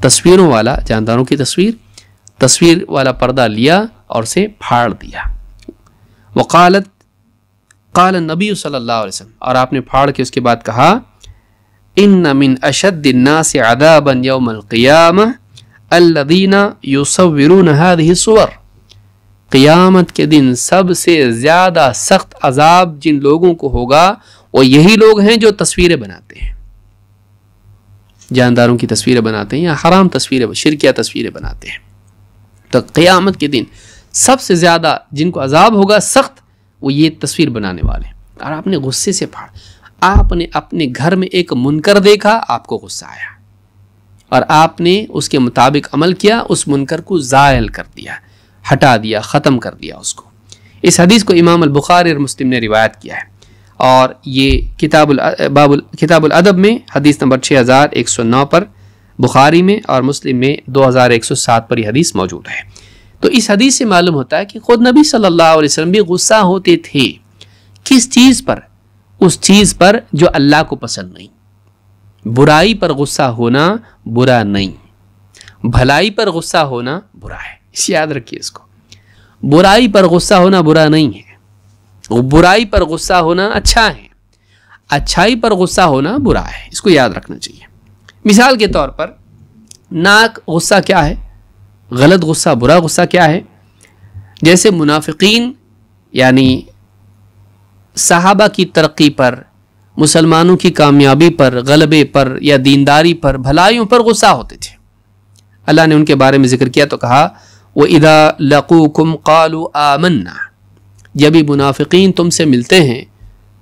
तस्वीरों वाला, जानदारों की तस्वीर तस्वीर वाला पर्दा लिया और उसे फाड़ दिया। वक़ालत क़ाल नबी सल्लल्लाहु अलैहि वसल्लम, और आपने फाड़ के उसके बाद कहा, इन्ना मिन अशद्दिन्नास अदाबन यौमल क़ियामह अल्लज़ीना युसव्विरून हाज़िही सुवर, क़ियामत के दिन सबसे ज़्यादा सख्त अजाब जिन लोगों को होगा वो यही लोग हैं जो तस्वीरें बनाते हैं, जानदारों की तस्वीरें बनाते हैं या हराम तस्वीरें, शिरकिया तस्वीरें बनाते हैं। तो क़ियामत के दिन सबसे ज़्यादा जिनको अजाब होगा सख्त वो ये तस्वीर बनाने वाले हैं। और आपने गुस्से से फाड़, आपने अपने घर में एक मुनकर देखा, आपको गुस्सा आया और आपने उसके मुताबिक अमल किया, उस मुनकर को ज़ायल कर दिया, हटा दिया, ख़त्म कर दिया उसको। इस हदीस को इमाम अल बुखारी और मुस्लिम ने रिवायत किया है और ये किताबुल बाबुल किताबुल अदब में हदीस नंबर छः हज़ार एक सौ नौ पर, बुखारी में और मुस्लिम में दो हज़ार एक सौ सात पर यह हदीस मौजूद है। तो इस हदीस से मालूम होता है कि ख़ुद नबी सल्लल्लाहु अलैहि वसल्लम भी गुस्सा होते थे, किस चीज़ पर, उस चीज़ पर जो अल्लाह को पसंद नहीं। बुराई पर गुस्सा होना बुरा नहीं, भलाई पर गुस्सा होना बुरा है, इसे याद रखिए इसको। बुराई पर गुस्सा होना बुरा नहीं है, बुराई पर गुस्सा होना अच्छा है, अच्छाई पर गुस्सा होना बुरा है, इसको याद रखना चाहिए। मिसाल के तौर पर नाक गुस्सा क्या है, गलत गुस्सा, बुरा गुस्सा क्या है। जैसे मुनाफिकीन यानी सहाबा की तरक्की पर, मुसलमानों की कामयाबी पर, गलबे पर या दीनदारी पर, भलाइयों पर गुस्सा होते थे। अल्लाह ने उनके बारे में जिक्र किया तो कहा, व इदा लकूकुम कालू आमन्ना, जब ये मुनाफिकीन तुमसे मिलते हैं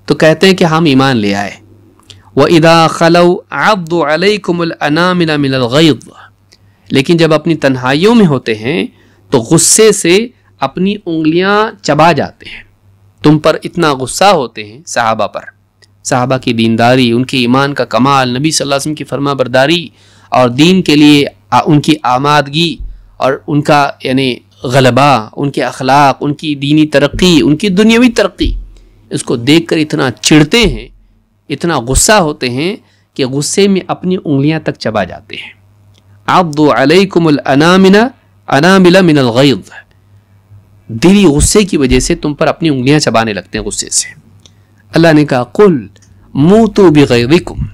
तो कहते हैं कि हम ईमान ले आए। व इदा खलौ अब्दू अलैकुमुल अनामिल मिनल गैज़, लेकिन जब अपनी तन्हाइयों में होते हैं तो गुस्से से अपनी उंगलियां चबा जाते हैं, तुम पर इतना गुस्सा होते हैं सहाबा पर, सहाबा की दीनदारी, उनके ईमान का कमाल, नबी सल्लल्लाहु अलैहि वसल्लम की फरमा बरदारी और दीन के लिए उनकी आमादगी और उनका यानी गलबा, उनके अखलाक, उनकी दीनी तरक्की, उनकी दुनियावी तरक्की, इसको देखकर इतना चिढ़ते हैं, इतना गुस्सा होते हैं कि गुस्से में अपनी उंगलियां तक चबा जाते हैं। अब्दू अलैकुमुल अनामिना अनामिला मिनल गैज़, दिली गुस्से की वजह से तुम पर अपनी उंगलियां चबाने लगते हैं गुस्से से। अल्लाह ने कहा, कुल मूतू बिगैज़िकुम,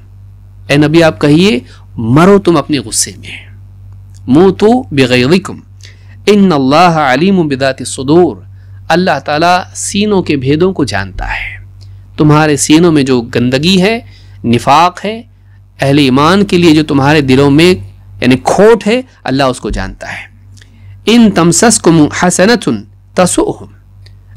ए नबी आप कहिए मरो तुम अपने गुस्से में, मूतू बिगैज़िकुम इन्नल्लाह अलीमुम बिज़ाति सुदूर, अल्लाह ताला सीनों के भेदों को जानता है। तुम्हारे सीनों में जो गंदगी है, निफाक है, अहले ईमान के लिए जो तुम्हारे दिलों में यानी खोट है, अल्लाह उसको जानता है। इन तमसस्कुम हसनतुन तसुहुम,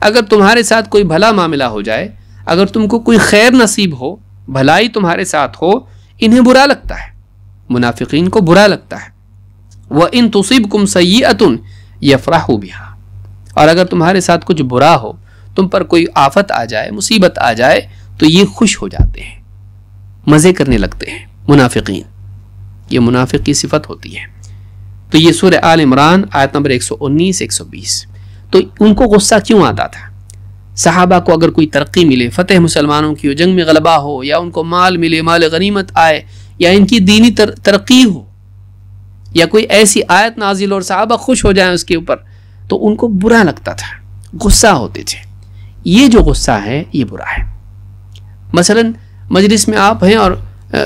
अगर तुम्हारे साथ कोई भला मामला हो जाए, अगर तुमको कोई खैर नसीब हो भलाई तुम्हारे साथ हो, इन्हें बुरा लगता है, मुनाफिकीन को बुरा लगता है। व इन तुसीबकुम सय्यअतुन यफरहू बिहा, और अगर तुम्हारे साथ कुछ बुरा हो, तुम पर कोई आफत आ जाए, मुसीबत आ जाए, तो ये खुश हो जाते हैं, मज़े करने लगते हैं मुनाफिकीन। ये मुनाफिक की सिफत होती है। तो ये सूरह आल इमरान आयत नंबर एक सौ उन्नीस एक सौ बीस। तो उनको गुस्सा क्यों आता था? सहाबा को अगर कोई तरक्की मिले, फ़तेह मुसलमानों की हो, जंग में गलबा हो, या उनको माल मिले, माल गनीमत आए, या इनकी दीनी तर, तरक्की हो, या कोई ऐसी आयत नाजिल और सहाबा खुश हो जाए उसके ऊपर, तो उनको बुरा लगता था, गुस्सा होते थे। ये जो गुस्सा है ये बुरा है। मसलन मजलिस में आप हैं और आ,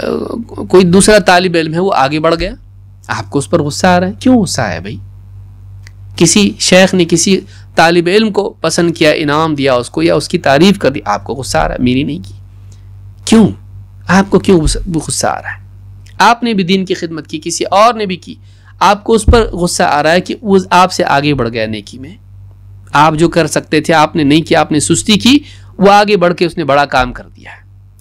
कोई दूसरा तालिब इल्म है, वो आगे बढ़ गया, आपको उस पर गुस्सा आ रहा है। क्यों गुस्सा है भाई? किसी शेख ने किसी तालिब इल्म को पसंद किया, इनाम दिया उसको, या उसकी तारीफ़ कर दी, आपको गुस्सा आ रहा है, मेरी नहीं की। क्यों? आपको क्यों गुस्सा आ रहा है? आपने भी दीन की खिदमत की, किसी और ने भी की, आपको उस पर गुस्सा आ रहा है कि वो आपसे आगे बढ़ गया नेकी में, आप जो कर सकते थे आपने नहीं किया, आपने सुस्ती की, वो आगे बढ़ के उसने बड़ा काम कर दिया है,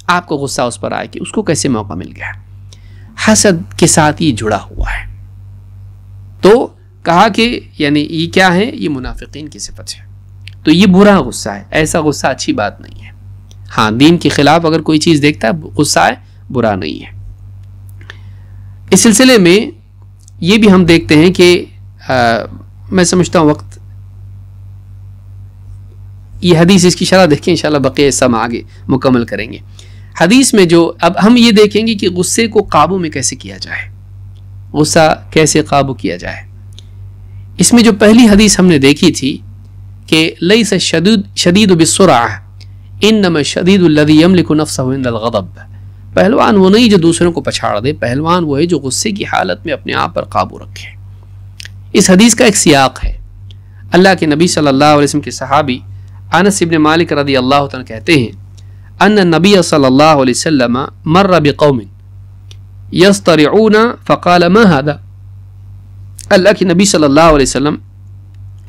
आपको गुस्सा उस पर आया कि उसको कैसे मौका मिल गया। हसद के साथ ये जुड़ा हुआ है। तो कहा कि यानी ये क्या है? ये मुनाफिकीन की सिफत है। तो ये बुरा गुस्सा है। ऐसा गुस्सा अच्छी बात नहीं है। हाँ, दीन के खिलाफ अगर कोई चीज़ देखता है गुस्सा है, बुरा नहीं है। इस सिलसिले में ये भी हम देखते हैं कि आ, मैं समझता हूँ वक्त ये हदीस इसकी शरह देखें, इंशाल्लाह बकिया हिस्सा हम आगे मुकम्मल करेंगे। हदीस में जो अब हम ये देखेंगे कि गुस्से को काबू में कैसे किया जाए, गुस्सा कैसे काबू किया जाए। इसमें जो पहली हदीस हमने देखी थी कि लैस शदीद शदीद बिस्सुरा इन्नमा शदीद अल्लज़ी यमलिकु नफ्सहु इंदल गज़ब। पहलवान वो नहीं जो दूसरों को पछाड़ दे, पहलवान वो है जो गुस्से की हालत में अपने आप पर काबू रखे। इस हदीस का एक सियाक है। अल्लाह के नबी सल्लल्लाहु अलैहि वसल्लम के सहाबी अनस इब्न मालिक रदी अल्लाह तआला कहते हैं, अन्न नबी सल्लल्लाहु अलैहि वसल्लम मर्र बिक़ौमिन यस्तरिऊन फ़क़ाल मा हाज़ा। अल्लाह के नबी सल्लल्लाहु अलैहि वसल्लम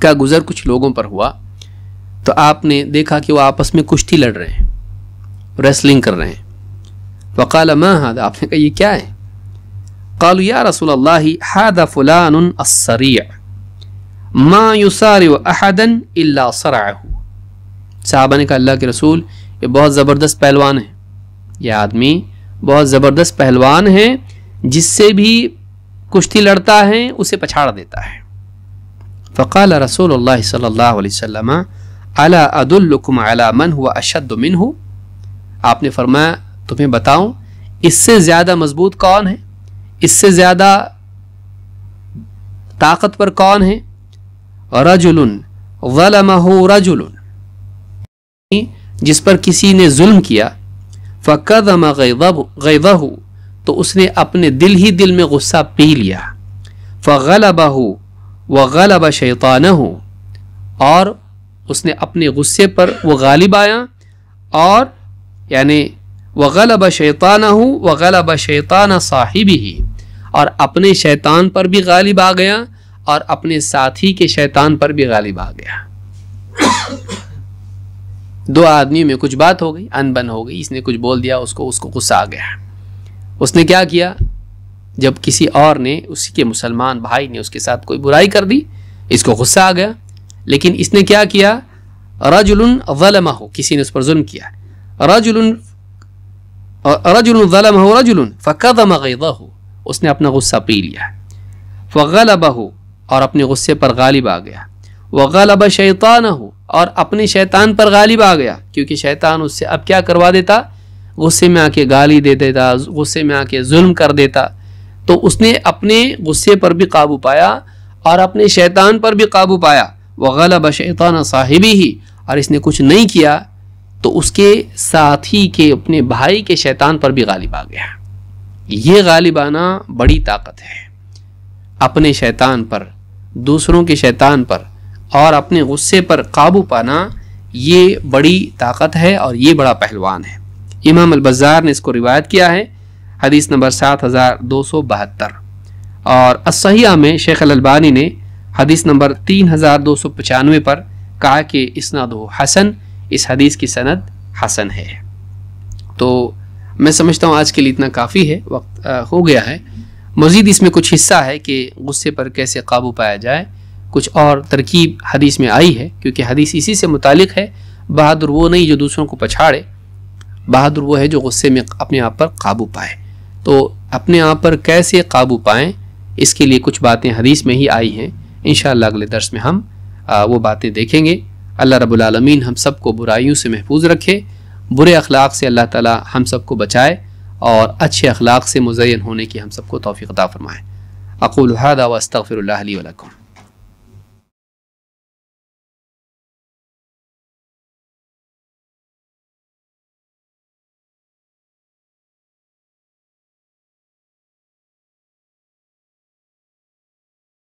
का गुज़र कुछ लोगों पर हुआ, तो आपने देखा कि वह आपस में कुश्ती लड़ रहे हैं, रेसलिंग कर रहे हैं। फ़क़ाल मा हाज़ा, आपने कहा ये क्या है? क़ालू या रसूलल्लाह हाज़ा फ़ुलानुन अस-सरीअ मा युसारिउ अहदन इल्ला सरअहु। साहबा ने कहा अल्लाह के रसूल, ये बहुत ज़बरदस्त पहलवान है, यह आदमी बहुत ज़बरदस्त पहलवान है, जिससे भी कुश्ती लड़ता है उसे पछाड़ देता है। फ़क़ाल रसूलुल्लाह सल्लल्लाहु अलैहि वसल्लम अला अदुल्लुकुम अला मन हुआ अशद्दु मिन्हु। आपने फरमाया तुम्हें बताऊं इससे ज़्यादा मजबूत कौन है, इससे ज़्यादा ताकतवर कौन है। रजुलुन ज़लमहु रजुलुन, जिस पर किसी ने जुल्म किया, फ़क़दम ग़ैज़हु, तो उसने अपने दिल ही दिल में गुस्सा पी लिया। फ़ग़लबहु वग़लब शैतानहु, और उसने अपने गुस्से पर वो गालिब आया, और यानी वग़लब शैतानहु वग़लब शैतान साहिबिही, और अपने शैतान पर भी गालिब आ गया और अपने साथी के शैतान पर भी गालिब आ गया। दो आदमी में कुछ बात हो गई, अनबन हो गई, इसने कुछ बोल दिया, उसको उसको गुस्सा आ गया। उसने क्या किया? जब किसी और ने, उसी के मुसलमान भाई ने उसके साथ कोई बुराई कर दी, इसको गुस्सा आ गया। लेकिन इसने क्या किया? रजुलुन ज़लमहु, किसी ने उस पर जुल्म किया, रजुलुन रजुलुन ज़लमहु रजुलुन फ़क़दम ग़ैज़हु, उसने अपना गुस्सा पी लिया। फ़ग़लबहु, और अपने गुस्से पर गालिब आ गया। वग़लब शैतानहु, और अपने शैतान पर गालिब आ गया, क्योंकि शैतान उससे अब क्या करवा देता, गुस्से में आके गाली दे देता, गुस्से में आके जुल्म कर देता। तो उसने अपने गुस्से पर भी काबू पाया और अपने शैतान पर भी काबू पाया। वग़लब शैतान साहिबिही, और इसने कुछ नहीं किया तो उसके साथी के, अपने भाई के शैतान पर भी गालिब आ गया। ये गालिब आना बड़ी ताकत है, अपने शैतान पर, दूसरों के शैतान पर, और अपने गुस्से पर काबू पाना, ये बड़ी ताकत है और ये बड़ा पहलवान है। इमाम अल-बज़्ज़ार ने इसको रिवायत किया है, हदीस नंबर सात हज़ार दो सौ बहत्तर, और अस्सहिया में शेख अल-अलबानी ने हदीस नंबर तीन हज़ार दो सौ पचानवे पर कहा कि इसनाद हसन, इस हदीस की सनद हसन है। तो मैं समझता हूँ आज के लिए इतना काफ़ी है, वक्त आ, हो गया है। मज़ीद इसमें कुछ हिस्सा है कि गुस्से पर कैसे काबू पाया जाए, कुछ और तरकीब हदीस में आई है, क्योंकि हदीस इसी से मुतालिक है। बहादुर वो नहीं जो दूसरों को पछाड़े, बहादुर वो है जो गुस्से में अपने आप पर काबू पाए। तो अपने आप पर कैसे काबू पाएँ, इसके लिए कुछ बातें हदीस में ही आई हैं। इंशाअल्लाह अगले दर्स में हम आ, वो बातें देखेंगे। अल्लाह रब्बुल आलमीन हम सब को बुराइयों से महफूज रखे, बुरे अखलाक से अल्लाह ताला हम सब को बचाए और अच्छे अखलाक से मुज़य्यन होने की हम सबको तौफीक अता फरमाए। अक़ूलु हाज़ा व अस्तग़फ़िरुल्लाह ली व लकुम।